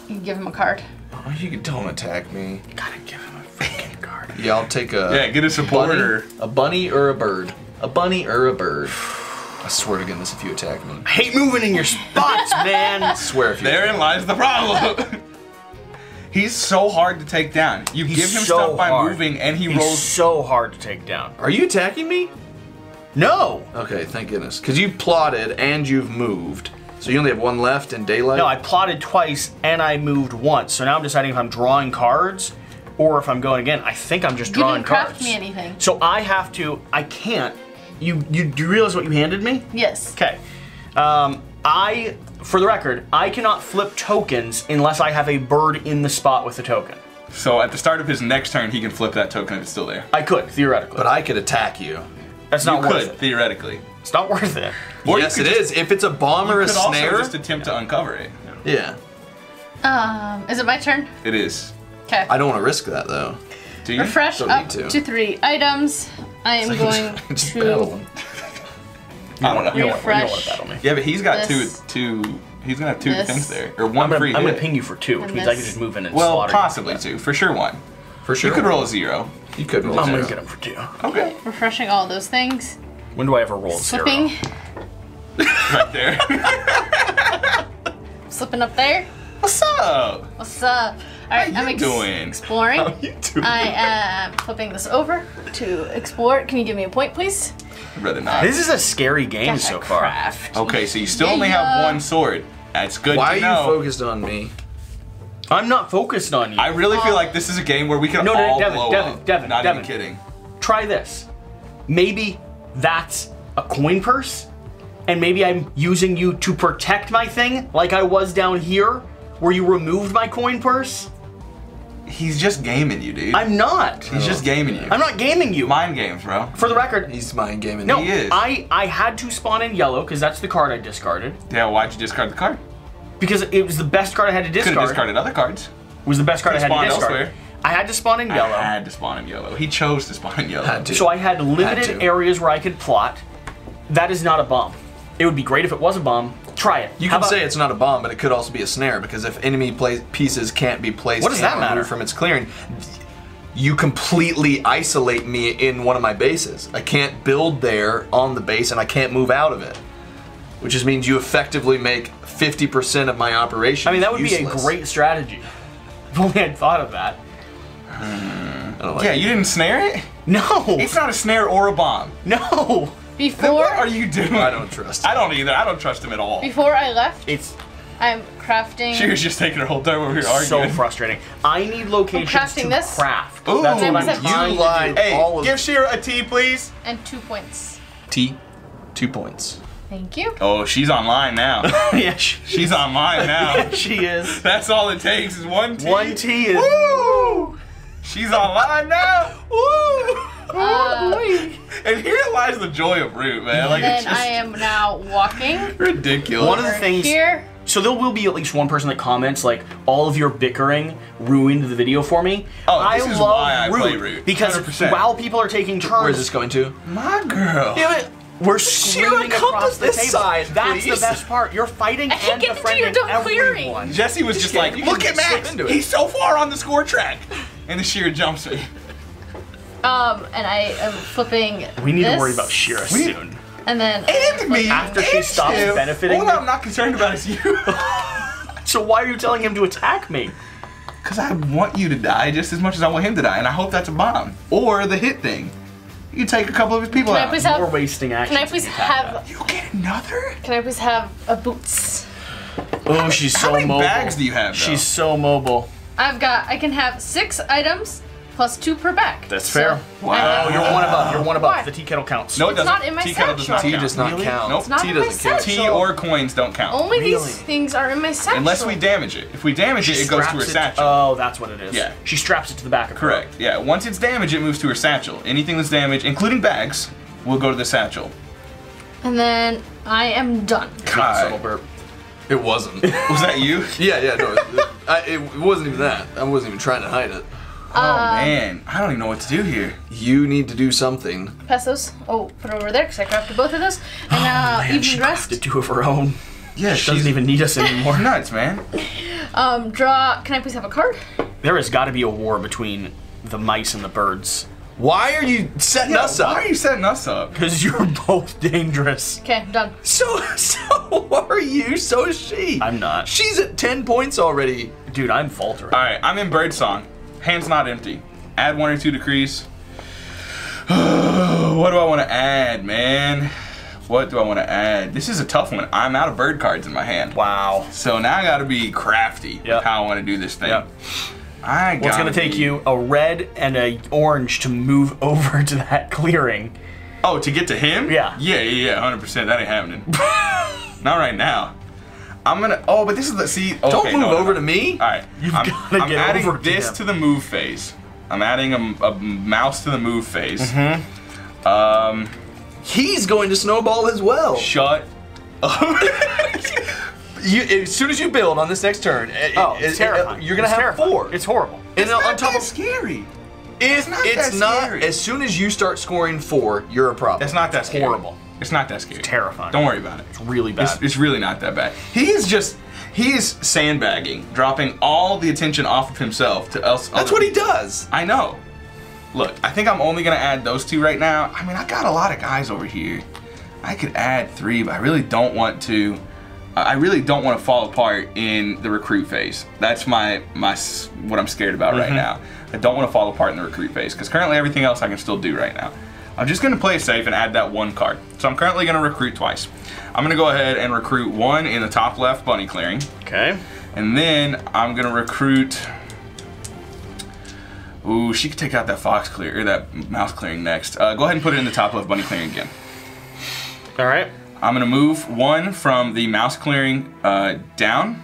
You can give him a card. Oh, you don't attack me. You gotta give him a freaking card. Yeah, I'll take a. Yeah, get a supporter. A bunny or a bird. A bunny or a bird. I swear to goodness, if you attack me. I hate moving in your spots, man. I swear if you. Therein lies the problem. He's so hard to take down. You give him stuff by moving, and he rolls. He's so hard to take down. Are you attacking me? No. Okay, thank goodness. Because you plotted and you've moved. So you only have one left in daylight? No, I plotted twice and I moved once. So now I'm deciding if I'm drawing cards or if I'm going again. I think I'm just drawing cards. You didn't craft me anything. So I have to, I can't. You do realize what you handed me? Yes. Okay. For the record, I cannot flip tokens unless I have a bird in the spot with the token. So at the start of his next turn, he can flip that token if it's still there. I could, theoretically. But I could attack you. That's not worth it. You could, theoretically. It's not worth it. Or yes, it is. If it's a bomb or a snare. You could also just attempt to uncover it. Yeah. Is it my turn? It is. Okay. I don't want to risk that, though. Do you? Refresh up to 3 items. I am going to battle him. I don't know. You don't want to battle me. Yeah, but he's got two. He's gonna have two things there, or one free. I'm gonna ping you for 2, which means I can just move in and slaughter. Well, possibly 2, for sure 1. For sure. You could roll a 0. You could roll a 0. I'm gonna get him for 2. Okay. Refreshing all those things. When do I ever roll a 0? Slipping. Right there. Slipping up there. What's up? What's up? All right, I'm exploring. How you doing? I am flipping this over to explore. Can you give me a point, please? I'd rather not. This is a scary game so far. Okay, so you still only have one sword. That's good. Why are you focused on me? I'm not focused on you. I really feel like this is a game where we can all blow up. Devin, not even kidding. Try this. Maybe that's a coin purse, and maybe I'm using you to protect my thing, like I was down here. Where you removed my coin purse? He's just gaming you, dude. I'm not. He's just gaming you. I'm not gaming you. Mind games, bro. For the record. He's mind gaming. No, he is. I had to spawn in yellow because that's the card I discarded. Yeah, why'd you discard the card? Because it was the best card I had to discard. Could have discarded other cards. It was the best card I had to discard. Elsewhere. I had to spawn in yellow. I had to spawn in yellow. He chose to spawn in yellow. Had to. So I had limited areas where I could plot. That is not a bomb. It would be great if it was a bomb. Try it. You can say it's not a bomb, but it could also be a snare because if enemy pieces can't be placed from its clearing, you completely isolate me in one of my bases. I can't build there on the base and I can't move out of it, which just means you effectively make 50% of my operation. I mean, that would be a great strategy. If only I'd thought of that. You didn't snare it? No. It's not a snare or a bomb. No. Then what are you doing? I don't trust him. I don't either. I don't trust him at all. Before I left, I'm crafting. She was just taking her whole time over here arguing. So frustrating. I need locations to craft. Ooh, that's what you lied. Hey, give Shira a T, please. And 2 points. T, 2 points. Thank you. Oh, she's online now. Yeah, she's online now. Yeah, she is. That's all it takes is 1 T. 1 T is. Woo! She's online now. Woo! And here lies the joy of Root, man. Like, then I am now walking. Ridiculous. One of the things here. So there will be at least one person that comments like, "All of your bickering ruined the video for me." Oh, this is why I love Root because 100%. While people are taking turns, where's this going to? My girl. Yeah, but We're shooting across the table. Size, that's the best part. You're fighting and defending everyone. Jesse was just like, look at Max. He's so far on the score track. And the Sheer jumps me. And I am flipping. We need to worry about Shira soon. And then after she stops benefiting. All I'm not concerned about is you. So why are you telling him to attack me? Because I want you to die just as much as I want him to die, and I hope that's a bomb or the hit thing. You take a couple of his people out. We're wasting action. Can I please have? You get another? Can I please have a boots? Oh, she's so mobile. How many bags do you have? Though? She's so mobile. I've got. I can have 6 items plus 2 per bag. That's fair. Wow. You're one above. You're one above. Why? The tea kettle counts. No, it doesn't. It's not in my satchel. Tea does not count. Nope. Tea doesn't count. Tea or coins don't count. Only these things are in my satchel. Unless we damage it. If we damage it, it goes to her satchel. Oh, that's what it is. Yeah. She straps it to the back of her. Correct. Yeah. Once it's damaged, it moves to her satchel. Anything that's damaged, including bags, will go to the satchel. And then I am done. God. It wasn't. Was that you? Yeah. Yeah. No. It wasn't even that. I wasn't even trying to hide it. Oh man, I don't even know what to do here. You need to do something. Pass those. Oh, put it over there because I crafted both of those. And now even rest. She crafted 2 of her own. Yeah, she doesn't even need us anymore. Nuts, man. Draw. Can I please have a card? There has got to be a war between the mice and the birds. Why are you setting us up? Why are you setting us up? Because you're both dangerous. Okay, I'm done. So are you, so is she. I'm not. She's at 10 points already. Dude, I'm faltering. All right, I'm in birdsong. Hand's not empty. Add 1 or 2 decrees. What do I want to add, man? What do I want to add? This is a tough one. I'm out of bird cards in my hand. Wow. So now I got to be crafty with how I want to do this thing. Yep. Well, it's going to take you a red and a orange to move over to that clearing. Oh, to get to him? Yeah. Yeah, yeah, yeah, 100%. That ain't happening. Not right now. I'm gonna. Oh, but this is the. See. Okay, don't move over to me. All right. I'm adding over this to the move phase. I'm adding a mouse to the move phase. Mm-hmm. He's going to snowball as well. Shut up. As soon as you build on this next turn, it's terrifying. You're gonna have terrifying. 4. It's horrible. It's not on top that of scary. It's not. It's not. Scary. As soon as you start scoring 4, you're a problem. That's not that scary. Horrible. It's not that scary. It's terrifying. Don't worry about it. It's really bad. It's really not that bad. He is just, he is sandbagging, dropping all the attention off of himself to else. That's what he does. I know. Look, I think I'm only gonna add those 2 right now. I mean, I got a lot of guys over here. I could add 3, but I really don't want to. I really don't want to fall apart in the recruit phase. That's my what I'm scared about right now. I don't want to fall apart in the recruit phase because currently everything else I can still do right now. I'm just gonna play it safe and add that 1 card. So I'm currently gonna recruit twice. I'm gonna go ahead and recruit 1 in the top left bunny clearing. Okay. And then I'm gonna recruit, ooh, she could take out that fox clear, or that mouse clearing next. Go ahead and put it in the top left bunny clearing again. All right. I'm gonna move 1 from the mouse clearing down.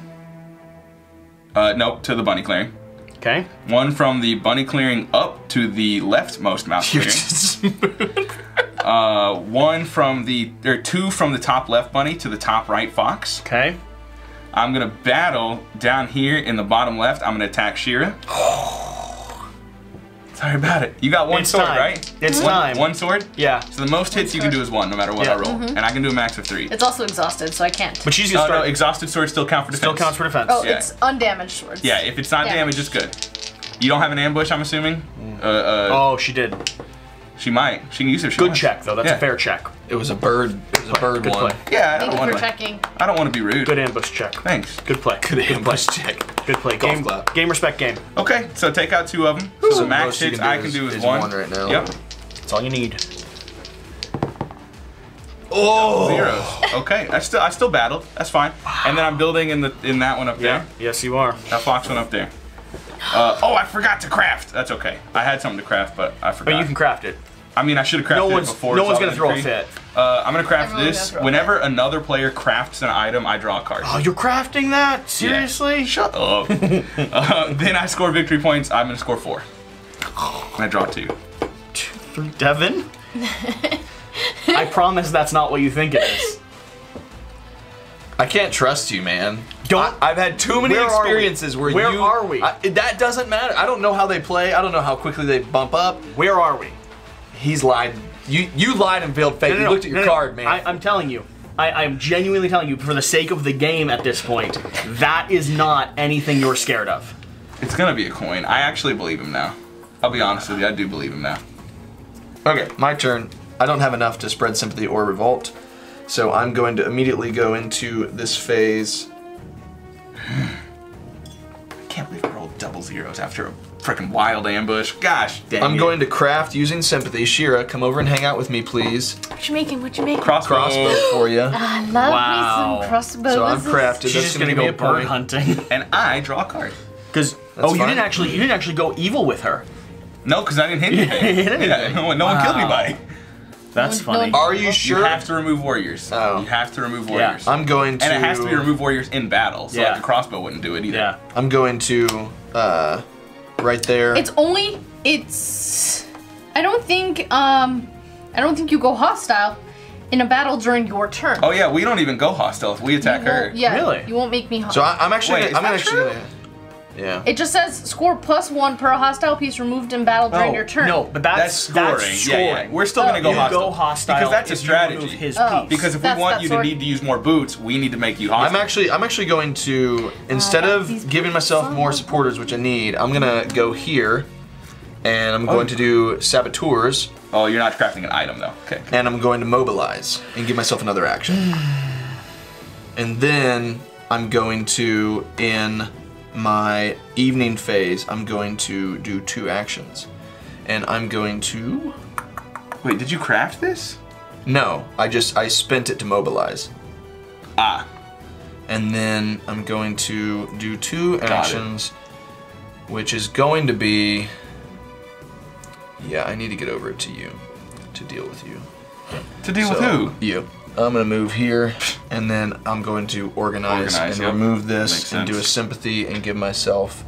Nope, to the bunny clearing. Okay. 1 from the bunny clearing up to the leftmost mouse clearing. 2 from the top left bunny to the top right fox. Okay. I'm gonna battle down here in the bottom left. I'm gonna attack Shira. Sorry about it. You got 1 sword, right? It's time. 1 sword? Yeah. So the most hits you can do is 1, no matter what I roll. And I can do a max of 3. It's also exhausted, so I can't. But she's gonna start. Exhausted swords still count for defense. Still counts for defense. Oh, it's undamaged swords. Yeah, if it's not damaged, it's good. You don't have an ambush, I'm assuming? Oh, she did. She might. She can use it if she wants. Good check, though. That's a fair check. It was a bird. It was a bird one. Yeah, I don't want to be rude. Good ambush check. Thanks. Good play. Good ambush check. Good play. Game, game, respect, game. Okay, so take out 2 of them. So the max hits I can do is 1 right now. Yep. That's all you need. Oh, zeros. Okay, I still battled. That's fine. Wow. And then I'm building in that one up there. Yes, you are. That fox one up there. Oh, I forgot to craft. That's okay. I had something to craft, but I forgot. But you can craft it. I mean, I should have crafted it before. No one's gonna throw a fit. I'm gonna craft this. Whenever another player crafts an item, I draw a card. Oh, you're crafting that? Seriously? Yeah. Shut up. Then I score victory points. I'm gonna score 4. And I draw 2. 3, Devon? I promise that's not what you think it is. I can't trust you, man. Don't. I've had too many experiences where you. Where are we? That doesn't matter. I don't know how they play. I don't know how quickly they bump up. Where are we? He's lied You lied and veiled fake. No, no, no, you looked at your card, man. I'm telling you. I'm genuinely telling you, for the sake of the game at this point, that is not anything you're scared of. It's gonna be a coin. I actually believe him now. I'll be honest with you, I do believe him now. Okay, my turn. I don't have enough to spread sympathy or revolt, so I'm going to immediately go into this phase. I can't believe I rolled double zeros after a freaking wild ambush. Gosh dang it. I'm going to craft using sympathy. Shira, come over and hang out with me, please. What you making? What you making? Crossbow for you. I love me some crossbows. So I'm crafted. She's just gonna go bird hunting, and I draw a card. Cause oh, you didn't actually go evil with her. No, cause I didn't hit anything. No one killed anybody. That's funny. Are you sure? You have to remove warriors. Oh. You have to remove warriors. Yeah. I'm going to, and it has to be remove warriors in battle. So like the crossbow wouldn't do it either. Yeah. I'm going to. Right there. It's I don't think you go hostile in a battle during your turn. Oh yeah, we don't even go hostile if we attack her. Yeah, really? You won't make me hostile. So I'm actually Wait, is that true? Yeah. It just says score +1 per hostile piece removed in battle during your turn. No, but that's scoring. Yeah, yeah. We're still going to go hostile because that's a strategy. Because if we want you to need to use more boots, we need to make you hostile. I'm actually going to, instead of giving myself more supporters, which I need, I'm going to go here, and I'm going to do saboteurs. Oh, you're not crafting an item though. Okay. And I'm going to mobilize and give myself another action, and then I'm going to in my evening phase, I'm going to do 2 actions. And I'm going to... Wait, did you craft this? No, I spent it to mobilize. Ah. And then I'm going to do 2 actions, which is going to be... Yeah, I need to get over to you, to deal with you. To deal with who? You. I'm gonna move here, and then I'm going to organize and remove this and do a sympathy and give myself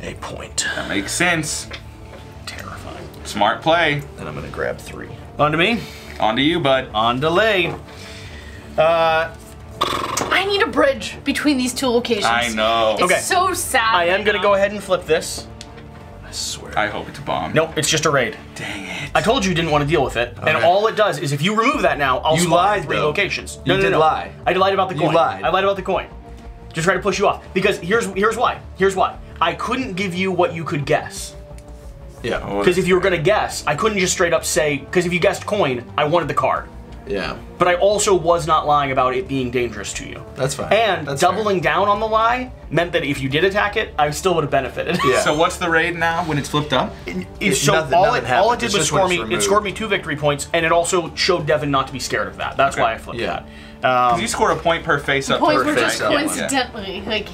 a point. That makes sense. Terrifying. Smart play. Then I'm gonna grab 3. On to me. On to you, bud. On delay. I need a bridge between these two locations. I know. It's so sad. I am gonna go ahead and flip this. I swear. I hope it's a bomb. Nope, it's just a raid. Dang it. I told you didn't want to deal with it, and all it does is if you remove that now, I'll spawn 3 locations. No, you did lie. I lied about the coin. You lied. I lied about the coin. Just try to push you off, because here's why. Here's why. I couldn't give you what you could guess. Yeah. Because if you were going to guess, I couldn't just straight up say, because if you guessed coin, I wanted the card. Yeah. But I also was not lying about it being dangerous to you. That's fine. And doubling down on the lie meant that if you did attack it, I still would have benefited. Yeah. So what's the raid now when it's flipped up? All it did was score me. It scored me 2 victory points, and it also showed Devon not to be scared of that. That's why I flipped that. Because you score a point per face up. Points were just coincidentally, like.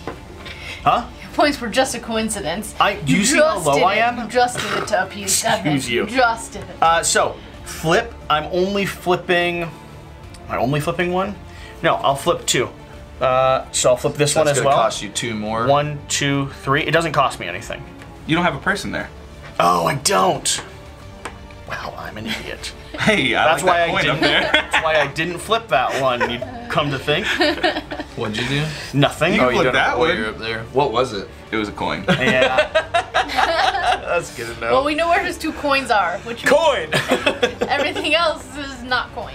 Huh? Points were just a coincidence. You see how low I am? You just did it to appease Devon. Excuse you. Just did it. So. Flip, am I only flipping 1? No, I'll flip 2. So I'll flip this one as well. That's gonna cost you 2 more. 1, 2, 3, it doesn't cost me anything. You don't have a person there. Oh, I don't. Wow, I'm an idiot. Hey, that's why I didn't flip that one, you come to think. What'd you do? Nothing. You flipped that one. Up there. What was it? It was a coin. Yeah. That's good to know. Well, we know where his 2 coins are. Which coin! Everything else is not coin.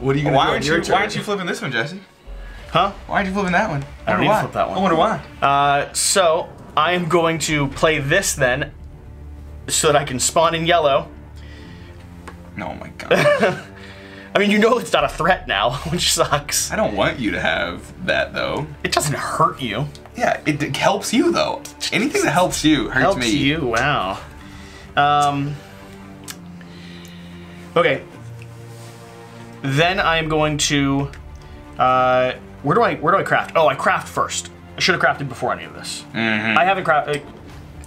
What are you going to do? Why aren't you flipping this one, Jesse? Huh? Why aren't you flipping that one? I don't need to flip that one. I wonder why. So, I am going to play this then, so that I can spawn in yellow. Oh my god. I mean, you know it's not a threat now, which sucks. I don't want you to have that, though. It doesn't hurt you. Yeah, it helps you, though. Anything that helps you hurts me. Helps you, wow. Okay. Then I'm going to... where do I craft? Oh, I craft first. I should have crafted before any of this. Mm-hmm. I haven't crafted...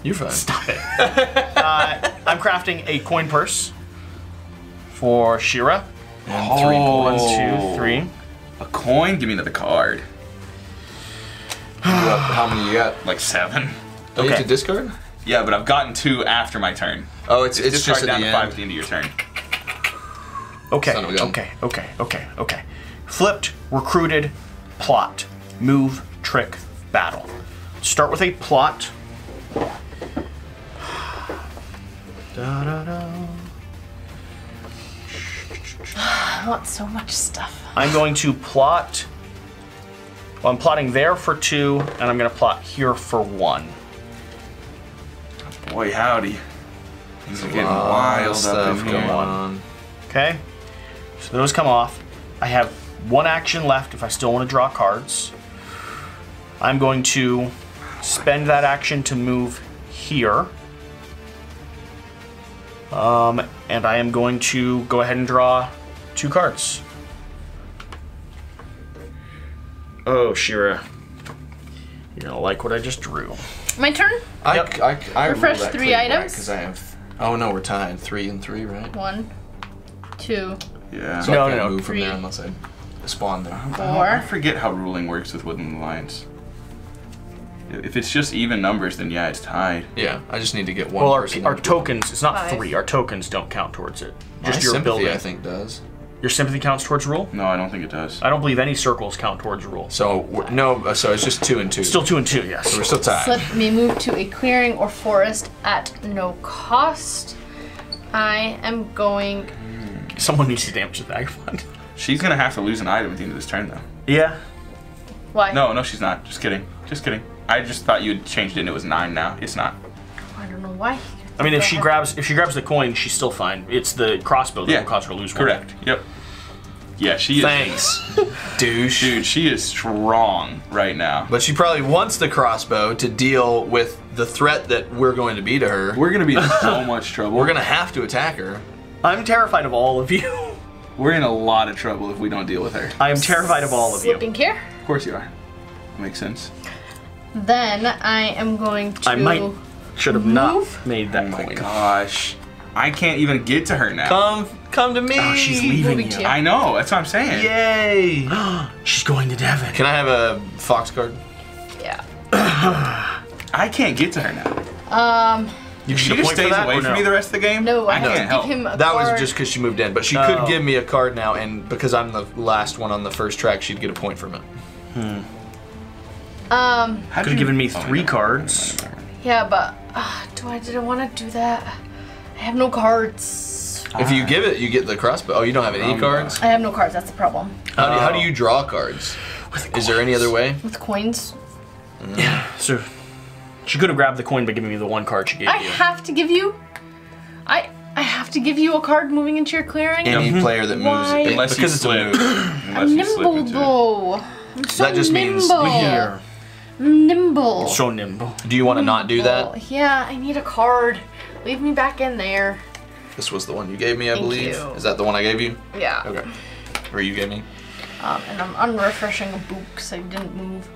You're fine. Stop it. I'm crafting a coin purse for Shira. And 3, 1, 2, 3. A coin? Give me another card. How many you got? Like 7. Don't you have to discard? Yeah, but I've gotten 2 after my turn. Oh, it's just down to 5 at the end of your turn. Okay, okay. Flipped, recruited, plot, move, trick, battle. Start with a plot. Da, da, da. I want so much stuff. I'm going to plot. Well, I'm plotting there for 2, and I'm going to plot here for 1. Boy, howdy. Things are getting wild up in here. Okay, so those come off. I have 1 action left if I still want to draw cards. I'm going to spend that action to move here. And I am going to go ahead and draw 2 cards. Oh, Shira. You're going to like what I just drew. My turn? Yep. I refresh 3 items. Because I have... Oh, no, we're tied. 3 and 3, right? 1, 2... Yeah. So no, I can't move 3. From there unless I spawn there. 4. I forget how ruling works with Woodland Alliance. If it's just even numbers, then yeah, it's tied. Yeah, I just need to get 1 person. Well, our tokens, it's not 5. 3. Our tokens don't count towards it. Just your sympathy, I think, does. Your sympathy counts towards rule? No, I don't think it does. I don't believe any circles count towards rule. So, no, so it's just 2 and 2. Still 2 and 2, yes. So we're still tied. Let me move to a clearing or forest at no cost. I am going... Someone needs to damage the vagabond. She's gonna have to lose an item at the end of this turn, though. Yeah. Why? No, she's not. Just kidding. Just kidding. I just thought you had changed it, and it was 9 now. It's not. I don't know why. I mean, if she grabs the coin, she's still fine. It's the crossbow that will cause her to lose. Correct. One. Yep. Yeah, she is. Thanks, douche. Dude, she is strong right now. But she probably wants the crossbow to deal with the threat that we're going to be to her. We're gonna be in so much trouble. We're gonna have to attack her. I'm terrified of all of you. We're in a lot of trouble if we don't deal with her. I am terrified of all of you. Slipping here? Of course you are. Makes sense. Then I am going to. I might should have not made that point. Oh my gosh. I can't even get to her now. Come to me. Oh, she's leaving you. I know. That's what I'm saying. Yay. She's going to Devon. Can I have a fox card? Yeah. I can't get to her now. She just stays away from me the rest of the game? No, I can't help. That was just because she moved in, but she could give me a card now, and because I'm the last one on the first track, she'd get a point from it. Could have given me 3 cards. Yeah, but I didn't want to do that. I have no cards. If you give it, you get the crossbow. Oh, you don't have any cards? I have no cards. That's the problem. How do you draw cards? Is there any other way? With coins. Yeah, sure. She could have grabbed the coin by giving me the 1 card she gave you. I have to give you. I have to give you a card moving into your clearing. Any player that moves, unless you slip. I'm nimble though. I'm so that just means we're nimble. So nimble. Do you want to not do that? Yeah, I need a card. Leave me back in there. This was the one you gave me, I believe. You. Is that the one I gave you? Yeah. Okay. Or you gave me. And I'm unrefreshing a book, so you didn't move.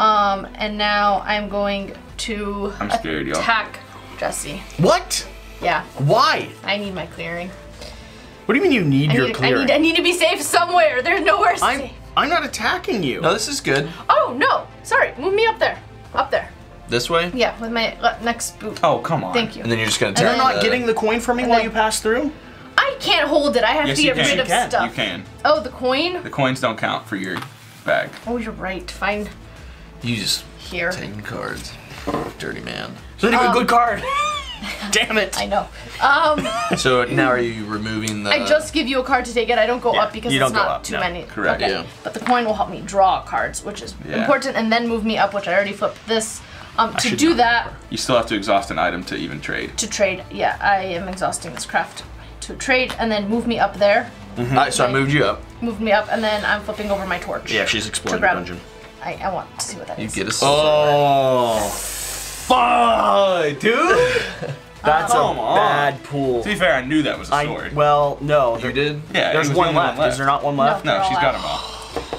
And now I'm going to attack Jesse. What? Yeah. Why? I need my clearing. What do you mean you need your clearing? I need to be safe somewhere. There's nowhere safe. I'm not attacking you. No, this is good. Oh, no. Sorry. Move me up there. Up there. This way? Yeah, with my next boot. Oh, come on. Thank you. And then you're just going to take it. You're not getting the coin from me while you pass through? I can't hold it. I have to get rid of stuff. You can. Oh, the coin? The coins don't count for your bag. Oh, you're right. Fine. You just 10 cards, dirty man. So that's a good card. Damn it! I know. So now are you removing the? I just give you a card to take it. I don't go up because it's not too many. Correct. Okay. Yeah. But the coin will help me draw cards, which is important, and then move me up, which I already flipped this. To do that, you still have to exhaust an item to even trade. To trade, yeah, I am exhausting this craft to trade, and then move me up there. Mm-hmm. Alright, so I moved you up. Moved me up, and then I'm flipping over my torch. Yeah, she's exploring the dungeon. I want to see what that is. You get a silver. Oh, fuck, dude! That's a bad pool. To be fair, I knew that was a sword. Well, no. You did? Yeah. There's one left. Is there not one left? No, she's got them all.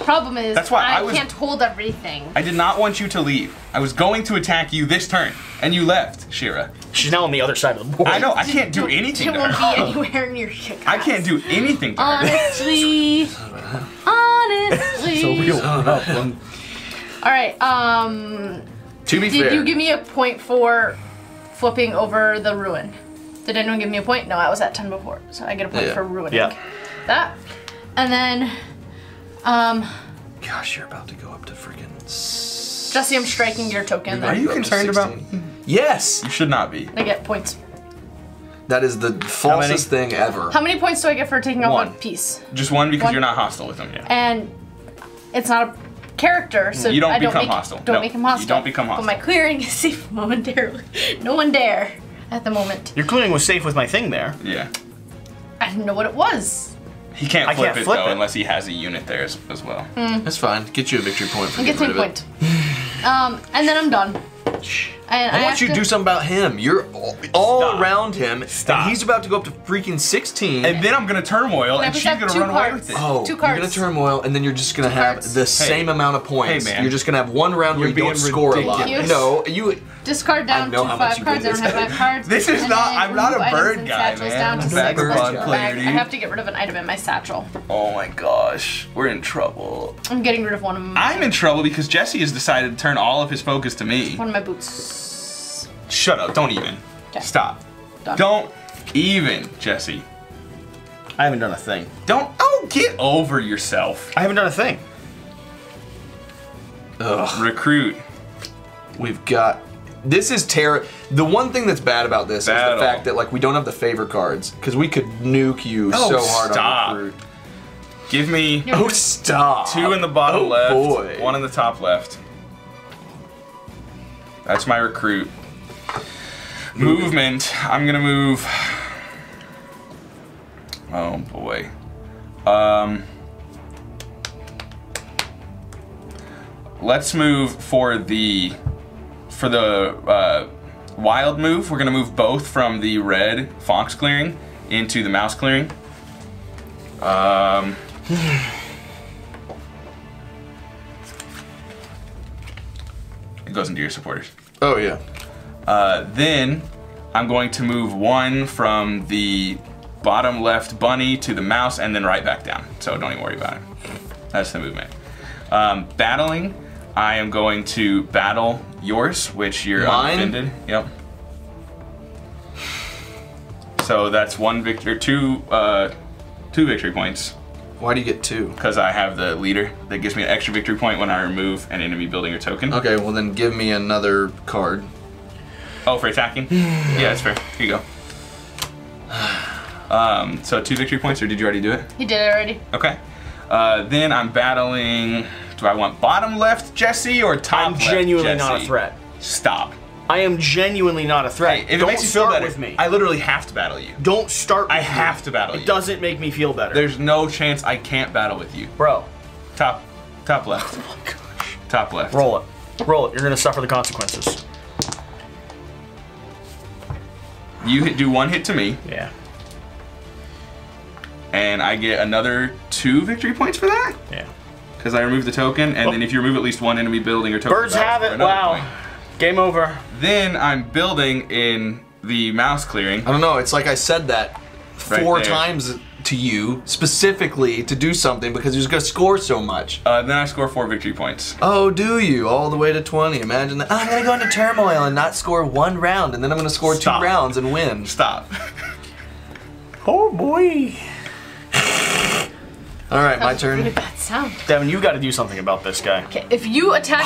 Problem is, that's why I can't hold everything. I did not want you to leave. I was going to attack you this turn, and you left, Shira. She's now on the other side of the board. I know. I can't do anything to her. She won't be anywhere near you guys. I can't do anything to her. Honestly. So real. All right, to be fair, did you give me a point for flipping over the ruin? Did anyone give me a point? No, I was at 10 before, so I get a point for ruining that. And then, gosh, you're about to go up to freaking... Jesse, I'm striking your token. Are you concerned about... Yes! You should not be. I get points. That is the falsest thing ever. How many points do I get for taking off one piece? Just one, because you're not hostile with him yet. And it's not a character, so you don't become hostile. You don't become hostile. But my clearing is safe momentarily. No one dare at the moment. Your clearing was safe with my thing there. Yeah. I didn't know what it was. He can't flip it though, unless he has a unit there as well. Mm. That's fine. Get you a victory point for getting rid of it. And then I'm done. And I want you to do something about him. You're all around him, and he's about to go up to freaking 16. And then I'm gonna turmoil, and she's gonna run away with it. Oh, you're gonna turmoil, and then you're just gonna have the same amount of points. Hey man, you're just gonna have one round where you don't score a lot. No, you discard down to 5 cards. I don't have 5 cards. This is not. I'm not a bird guy, man. I'm a bird player. I have to get rid of an item in my satchel. Oh my gosh, we're in trouble. I'm getting rid of one of them. I'm in trouble because Jesse has decided to turn all of his focus to me. One of my boots. Shut up, don't even. Kay. Stop. Done. Don't even, Jesse. I haven't done a thing. Don't get over yourself. I haven't done a thing. Ugh. Recruit. We've got, this is terrible. The one thing that's bad about this is the fact that like we don't have the favor cards, because we could nuke you so hard on Recruit. Give me, two in the bottom left, one in the top left. That's my recruit. Movement. I'm gonna move. Oh boy. Let's move for the wild move. We're gonna move both from the red fox clearing into the mouse clearing. It goes into your supporters. Oh yeah. Then I'm going to move one from the bottom left bunny to the mouse and then right back down. So don't even worry about it. That's the movement. Battling, I am going to battle yours, which you're unoffended. Yep. So that's two victory points. Why do you get 2? Because I have the leader that gives me an extra victory point when I remove an enemy building or token. Okay, well then give me another card. Oh, for attacking? Yeah, that's fair. Here you go. So 2 victory points, or did you already do it? He did it already. Okay. Then I'm battling, do I want bottom left Jesse or top left Jesse? I'm genuinely not a threat. Stop. I am genuinely not a threat. Hey, if it makes you feel better, with me. I literally have to battle you. Don't start with me. I have to battle you. It doesn't make me feel better. There's no chance I can't battle with you. Bro. Top left. Oh my gosh. Top left. Roll it. Roll it. You're gonna suffer the consequences. You do 1 hit to me. Yeah. And I get another 2 victory points for that? Yeah. Because I remove the token, and then if you remove at least one enemy building or token. Birds have it, wow. Point. Game over. Then I'm building in the mouse clearing. I don't know, it's like I said that 4 times to you, specifically to do something because he was gonna score so much. Then I score 4 victory points. Oh, do you? All the way to 20, imagine that. Oh, I'm gonna go into turmoil and not score 1 round, and then I'm gonna score 2 rounds and win. Stop. Oh boy. All right, my turn. Really bad sound. Devon, you gotta do something about this guy. Okay, if you attack.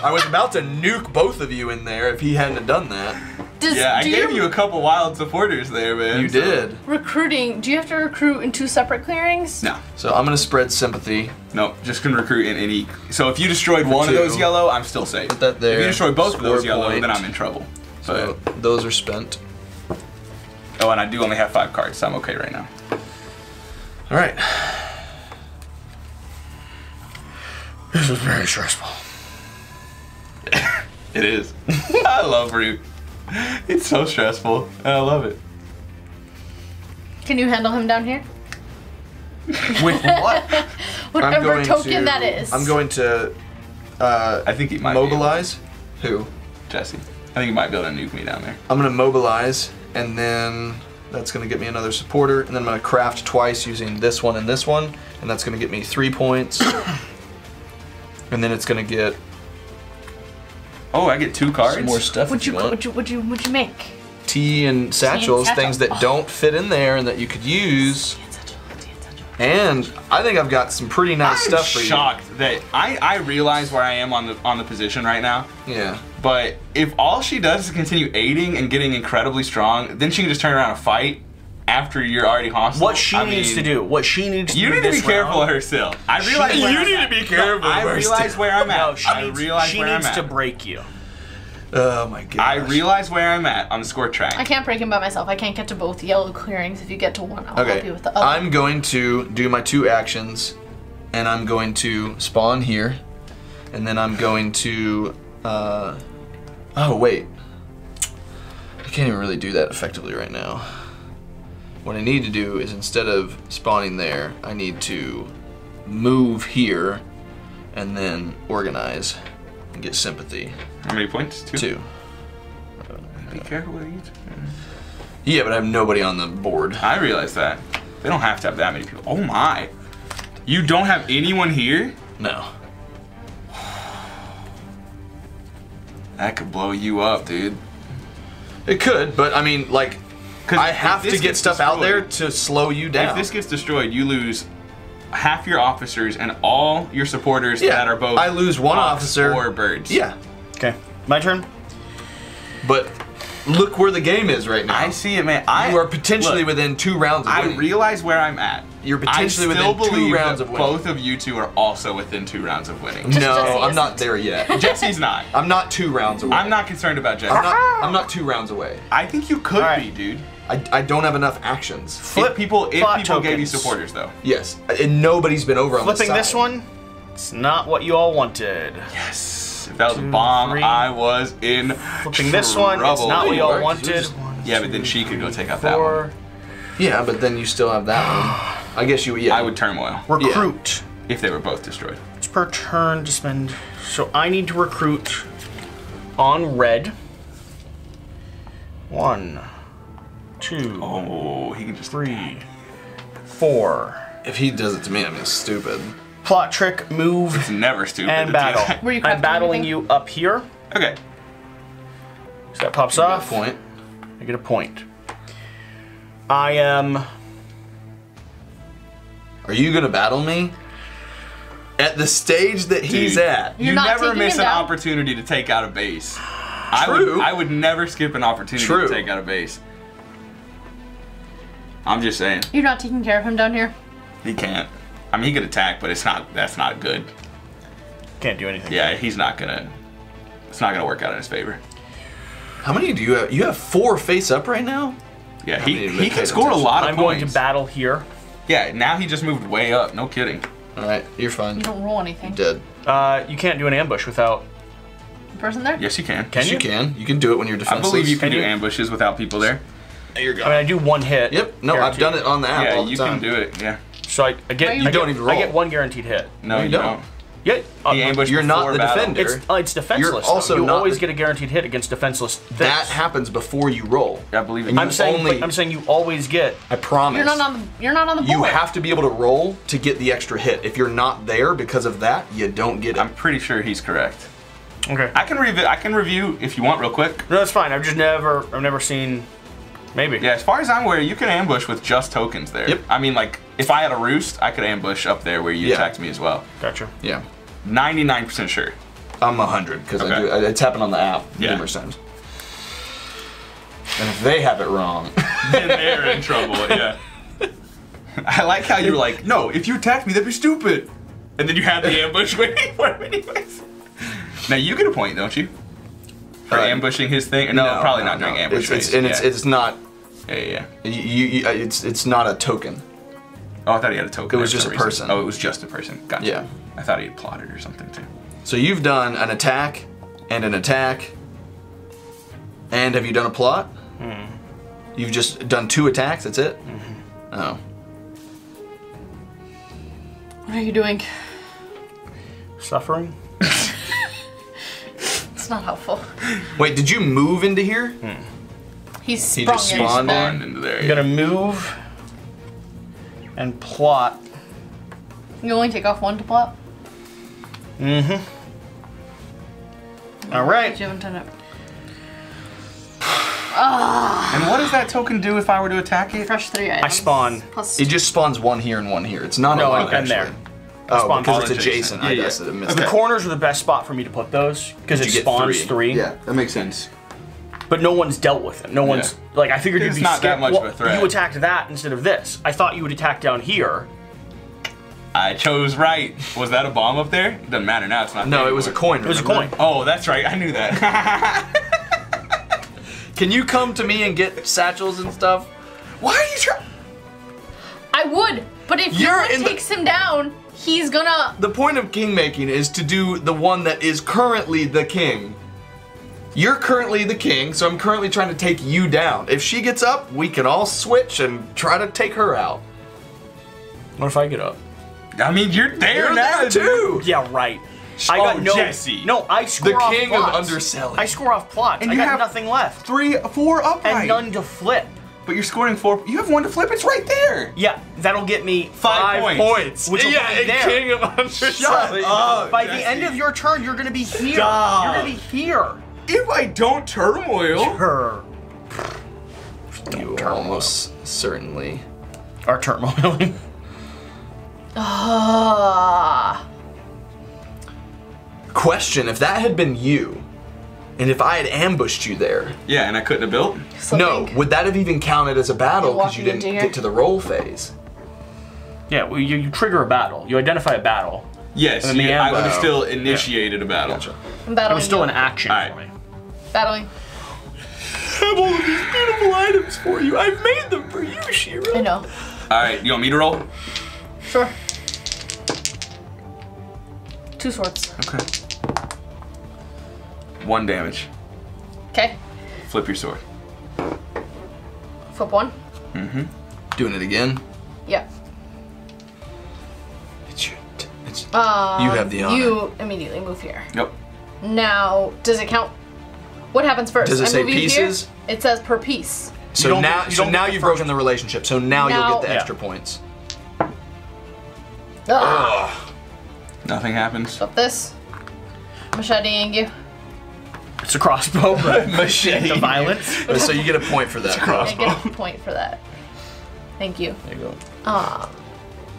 I was about to nuke both of you in there if he hadn't done that. Yeah, I gave you a couple wild supporters there, man. You did. Recruiting, do you have to recruit in 2 separate clearings? No. So I'm gonna spread sympathy. No, just gonna recruit in any. So if you destroyed one of those yellow, I'm still safe. Put that there. If you destroy both of those yellow, then I'm in trouble. So those are spent. Oh, and I do only have 5 cards, so I'm okay right now. All right. This is very stressful. It is. I love Root. It's so stressful, and I love it. Can you handle him down here? With what? Whatever token that is. I'm going to. I think he might mobilize. Who? Jesse. I think he might be able to nuke me down there. I'm gonna mobilize, and then that's gonna get me another supporter, and then I'm gonna craft twice using this one and this one, and that's gonna get me 3 points, and then it's gonna get. Oh, I get 2 cards. Some more stuff. Would you make? Tea and satchels, things that don't fit in there and that you could use. Tea and satchel. And I think I've got some pretty nice stuff for you. I'm shocked that I realize where I am on the position right now. Yeah. But if all she does is continue aiding and getting incredibly strong, then she can just turn around and fight after you're already hostile. What she needs to do. What she needs to do. You need to be careful of herself. I realize where I'm at. You need to be careful. I realize where I'm at. She needs to break you. Oh my god! I realize where I'm at on the score track. I can't break him by myself. I can't get to both yellow clearings. If you get to one, I'll help you with the other. I'm going to do my two actions, and I'm going to spawn here, and then I'm going to... oh wait. I can't even really do that effectively right now. What I need to do is instead of spawning there, I need to move here, and then organize and get sympathy. How many points? Two. Be careful with you. Yeah, but I have nobody on the board. I realize that. They don't have to have that many people. Oh my. You don't have anyone here? No. That could blow you up, dude. It could, but I mean, like, I have to get stuff out there to slow you down. If this gets destroyed, you lose half your officers and all your supporters that are both. I lose one officer or birds. Yeah. Okay, my turn. But look where the game is right now. I see it, man. You are potentially within two rounds of winning. I realize where I'm at. You're potentially within 2 rounds of winning. Both of you two are also within 2 rounds of winning. No, I'm not there yet. Jesse's not. I'm not 2 rounds away. I'm not concerned about Jesse. I'm not 2 rounds away. I think you could be, dude. I don't have enough actions. If people gave you supporters, though. Yes, and nobody's been over on the side. Flipping this one, it's not what you all wanted. Yes. If that was a bomb, I was in trouble. This one, it's not what y'all wanted. Yeah, but then she could go take out that one. Yeah, but then you still have that one. I guess you would, yeah. I would turmoil. Recruit. Yeah. If they were both destroyed. It's per turn to spend. So I need to recruit on red. 1, 2, oh, he can just 3, 4. If he does it to me, I mean, it's stupid. Plot trick, move. It's never stupid. And battle. I'm battling you up here. Okay. So that pops off. Point. I get a point. I am. Are you gonna battle me? At the stage that he's at, you never miss an opportunity to take out a base. True. I would never skip an opportunity to take out a base. I'm just saying. You're not taking care of him down here. He can't. I mean, he could attack, but that's not good. Can't do anything. Yeah, he's not gonna, it's not gonna work out in his favor. How many do you have? You have 4 face up right now? Yeah, he can score a lot of points. I'm going to battle here. Yeah, now he just moved way up, no kidding. All right, you're fine. You don't roll anything. Dead. You can't do an ambush without... The person there? Yes, you can. Yes, you can. You can do it when you're defenseless. I believe you can do ambushes without people there. There you go. I mean, I do one hit. Yep, no, I've done it on the app all the time. Yeah, you can do it, yeah. So I get one guaranteed hit. No, you don't. Yeah, you're not the defender. It's defenseless. You always get a guaranteed hit against defenseless things. That happens before you roll. I believe it. I'm saying you always get. I promise. You're not on the board. You have to be able to roll to get the extra hit. If you're not there because of that, you don't get it. I'm pretty sure he's correct. Okay. I can review if you want real quick. No, that's fine. I've never seen. Maybe. Yeah, as far as I'm aware, you can ambush with just tokens there. Yep. I mean, like, if I had a roost, I could ambush up there where you attacked me as well. Gotcha. Yeah. 99% sure. I'm 100 because it's happened on the app numerous times. And if they have it wrong, then they're in trouble. Yeah. I like how you were like, no, if you attacked me, that'd be stupid. And then you had the ambush waiting for him anyways. Now you get a point, don't you? For ambushing his thing? No, probably not doing ambush. It's not. Yeah. It's not a token. Oh, I thought he had a token. It was just a person. Oh, it was just a person. Gotcha. Yeah. I thought he had plotted or something too. So you've done an attack, and have you done a plot? Mm. You've just done 2 attacks. That's it. Mm-hmm. Oh. What are you doing? Suffering. Not helpful. Wait, did you move into here? Hmm. He just spawned into there. You're gonna move and plot. You only take off 1 to plot? Mm-hmm. All right. You haven't done it. And what does that token do if I were to attack it? Crush 3 items. I spawn. Plus it just spawns one here and one here. It's not no, aligned, actually. There. Oh, because it's adjacent. Yeah, I guess I missed that. The corners are the best spot for me to put those, because it spawns three. Yeah, that makes sense. But no one's dealt with them. No one's, like, I figured you'd be not that much of a threat. You attacked that instead of this. I thought you would attack down here. I chose right. Was that a bomb up there? It doesn't matter now, it's not. No, it was a coin. It was a coin. Oh, that's right, I knew that. Can you come to me and get satchels and stuff? Why are you trying? I would, but if you takes him down, he's gonna... The point of king making is to do the one that is currently the king. You're currently the king, so I'm currently trying to take you down. If she gets up, we can all switch and try to take her out. What if I get up? I mean, you're there now, too. Yeah, right. I got Jesse. No, I score off the king of underselling. I score off plots. And I got nothing left. 3, 4 upright. And none to flip. But you're scoring 4. You have 1 to flip. It's right there. Yeah, that'll get me 5 points. Which yeah, king of underselling. Shut up, by Jesse. The end of your turn, you're gonna be here. Stop. You're gonna be here. If I don't turmoil. Sure. You almost certainly are turmoiling. Question, if that had been you, and if I had ambushed you there. Yeah, and I couldn't have built? Something. No, would that have even counted as a battle because you didn't get to the roll phase? Yeah, well, you trigger a battle. You identify a battle. Yes, and then I would have still initiated a battle. Gotcha. I'm battling. It was still an action for me. Battling. I have all of these beautiful items for you. I've made them for you, Shira. I know. All right, you want me to roll? Sure. 2 swords. Okay. 1 damage. Okay. Flip your sword. Flip 1. Mm-hmm. Doing it again? Yeah. It's you have the honor. You immediately move here. Yep. Now, does it count? What happens first? Does it say pieces? Here? It says per piece. So now, you've broken the relationship. So now you'll get the extra points. Ugh. Nothing happens. Stop this. Macheteing you. It's a crossbow, but machete. The violence. So you get a point for that. It's a crossbow. I get a point for that. Thank you. There you go. I'm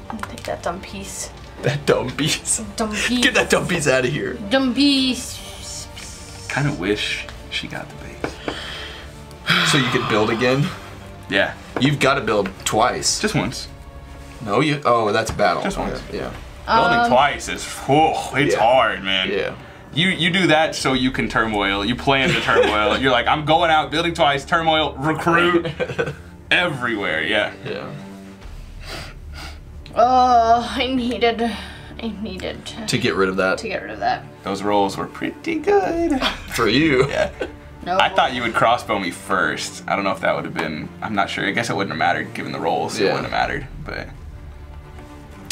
gonna take that dumb piece. That dumb piece. Dumb piece. Get that dumb piece out of here. Dumb piece. Kind of wish she got the base. So you could build again? Yeah. You've got to build twice. Just once. No, you. Oh, that's battle. Just once. Yeah. Building twice is. Oh, it's hard, man. Yeah. You do that so you can turmoil. You plan the turmoil. You're like, I'm going out, building twice, turmoil, recruit, everywhere. Yeah. Yeah. Oh, I needed to get rid of that. Those rolls were pretty good for you. Yeah. No. I thought you would crossbow me first. I don't know if that would have been. I'm not sure. I guess it wouldn't have mattered given the rolls. Yeah. It wouldn't have mattered, but.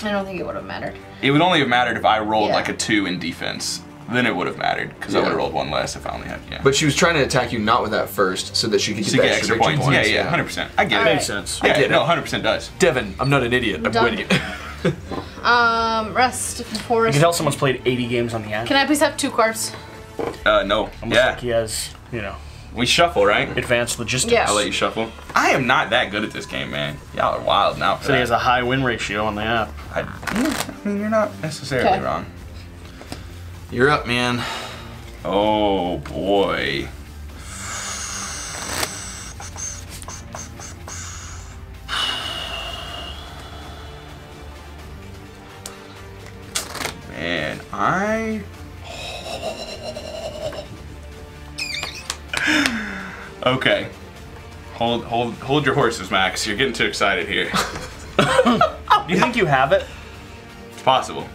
I don't think it would have mattered. It would only have mattered if I rolled like a 2 in defense. Then it would have mattered, because I would have rolled 1 less if I only had, But she was trying to attack you not with that first, so that she could get extra points. Yeah, 100%. I get it. Makes sense. Yeah, I get it. No, 100% does. Devin, I'm not an idiot. I'm winning it. Rest. You can tell someone's played 80 games on the app. Can I please have 2 cards? No. Almost like he has, you know. We shuffle, right? Advanced logistics. Yeah. I'll let you shuffle. I am not that good at this game, man. Y'all are wild now. So he has a high win ratio on the app. I mean, you're not necessarily wrong. You're up, man. Oh, boy. Man, Okay. Hold your horses, Max. You're getting too excited here. Do you think you have it? It's possible.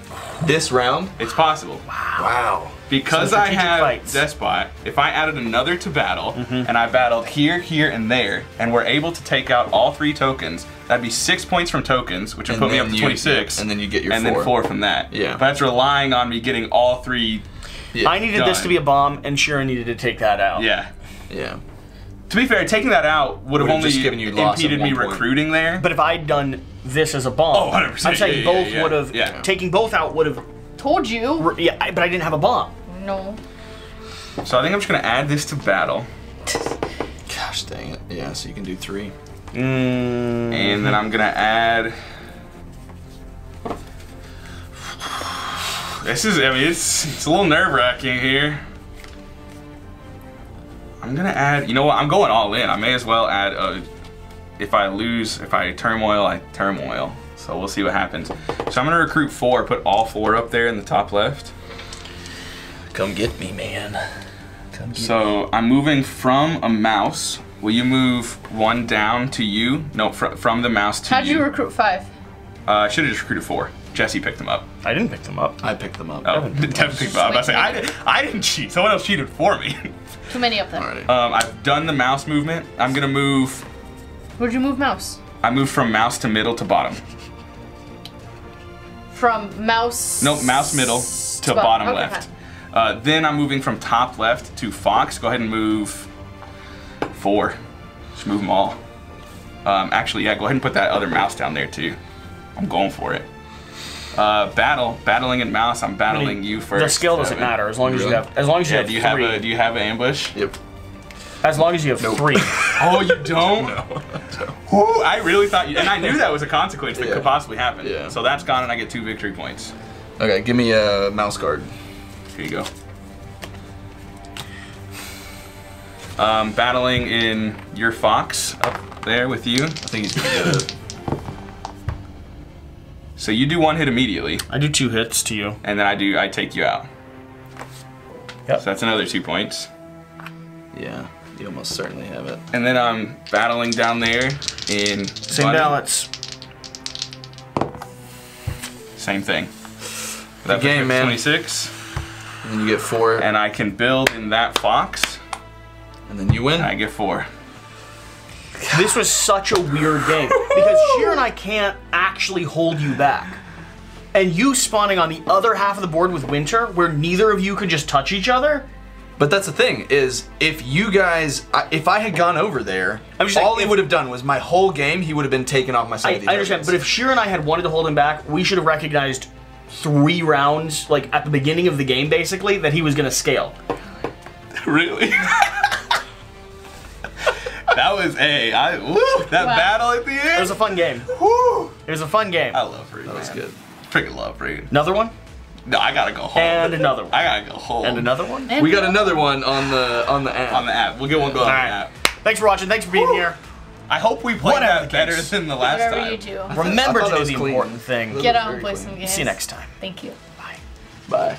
This round? It's possible. Wow. Because I have Despot, if I added another to battle, and I battled here, here, and there, and were able to take out all 3 tokens, that'd be 6 points from tokens, which would put me up to 26. And then you get your 4. And then 4 from that. Yeah. But that's relying on me getting all 3. Yeah. I needed this to be a bomb, and Shira needed to take that out. Yeah. Yeah. To be fair, taking that out would have only just given you impeded me recruiting there. But if I'd done this as a bomb, 100%, I'm saying both would have taking both out would have told you. Yeah, but I didn't have a bomb. No. So I think I'm just gonna add this to battle. Gosh dang it. Yeah, so you can do 3. And then I'm gonna add... This is, I mean, it's a little nerve-wracking here. I'm gonna add, you know what, I'm going all in. I may as well add, if I lose, if I turmoil, I turmoil. So we'll see what happens. So I'm gonna recruit 4, put all 4 up there in the top left. Come get me, man. Come get me. I'm moving from a mouse. Will you move 1 down to you? No, from the mouse to you. How'd you recruit 5? I should have just recruited 4. Jesse picked them up. I didn't pick them up. I picked them up. Oh, Devin picked them up. I didn't cheat. Someone else cheated for me. Too many up there. Right. I've done the mouse movement. I'm gonna move. Where'd you move mouse? I moved from mouse to middle to bottom. From mouse. Nope, mouse middle to bottom, okay, left. Then I'm moving from top left to Fox. Go ahead and move 4. Just move them all. Actually, yeah. Go ahead and put that other mouse down there too. I'm going for it. Battling and mouse. I'm battling you first. The skill doesn't matter as long as you have. As long as you have. Do you have a? Do you have an ambush? Yep. As long as you have 3. Oh, you don't. Ooh, I really thought you. And I knew that was a consequence that could possibly happen. Yeah. So that's gone, and I get 2 victory points. Okay, give me a mouse guard. Here you go. Battling in your fox up there with you. I think he's gonna get it. So you do 1 hit immediately. I do 2 hits to you. And then I take you out. Yep. So that's another 2 points. Yeah, you almost certainly have it. And then I'm battling down there in... Same balance. Same thing. That game, man. 26. And then you get 4. And I can build in that fox. And then you win. And I get 4. This was such a weird game because Sheer and I can't actually hold you back. And you spawning on the other half of the board with Winter, where neither of you could just touch each other. But that's the thing is, if you guys, if I had gone over there, all he would have done was my whole game, he would have been taken off my side. I understand, but if Sheer and I had wanted to hold him back, we should have recognized 3 rounds, like at the beginning of the game, basically, that he was going to scale. Really? That was a, battle at the end. It was a fun game. Woo. It was a fun game. I love Root. That was good. Freaking love Root. Another one? No, I gotta go home. And another one. I gotta go home. And another one? And we got another one on the app. On the app. We'll get one going on the app. Thanks for watching. Thanks for being here. I hope we played that better than the last time. Whatever you do. Remember to do the important thing. Get out and play some games. See you next time. Thank you. Bye. Bye.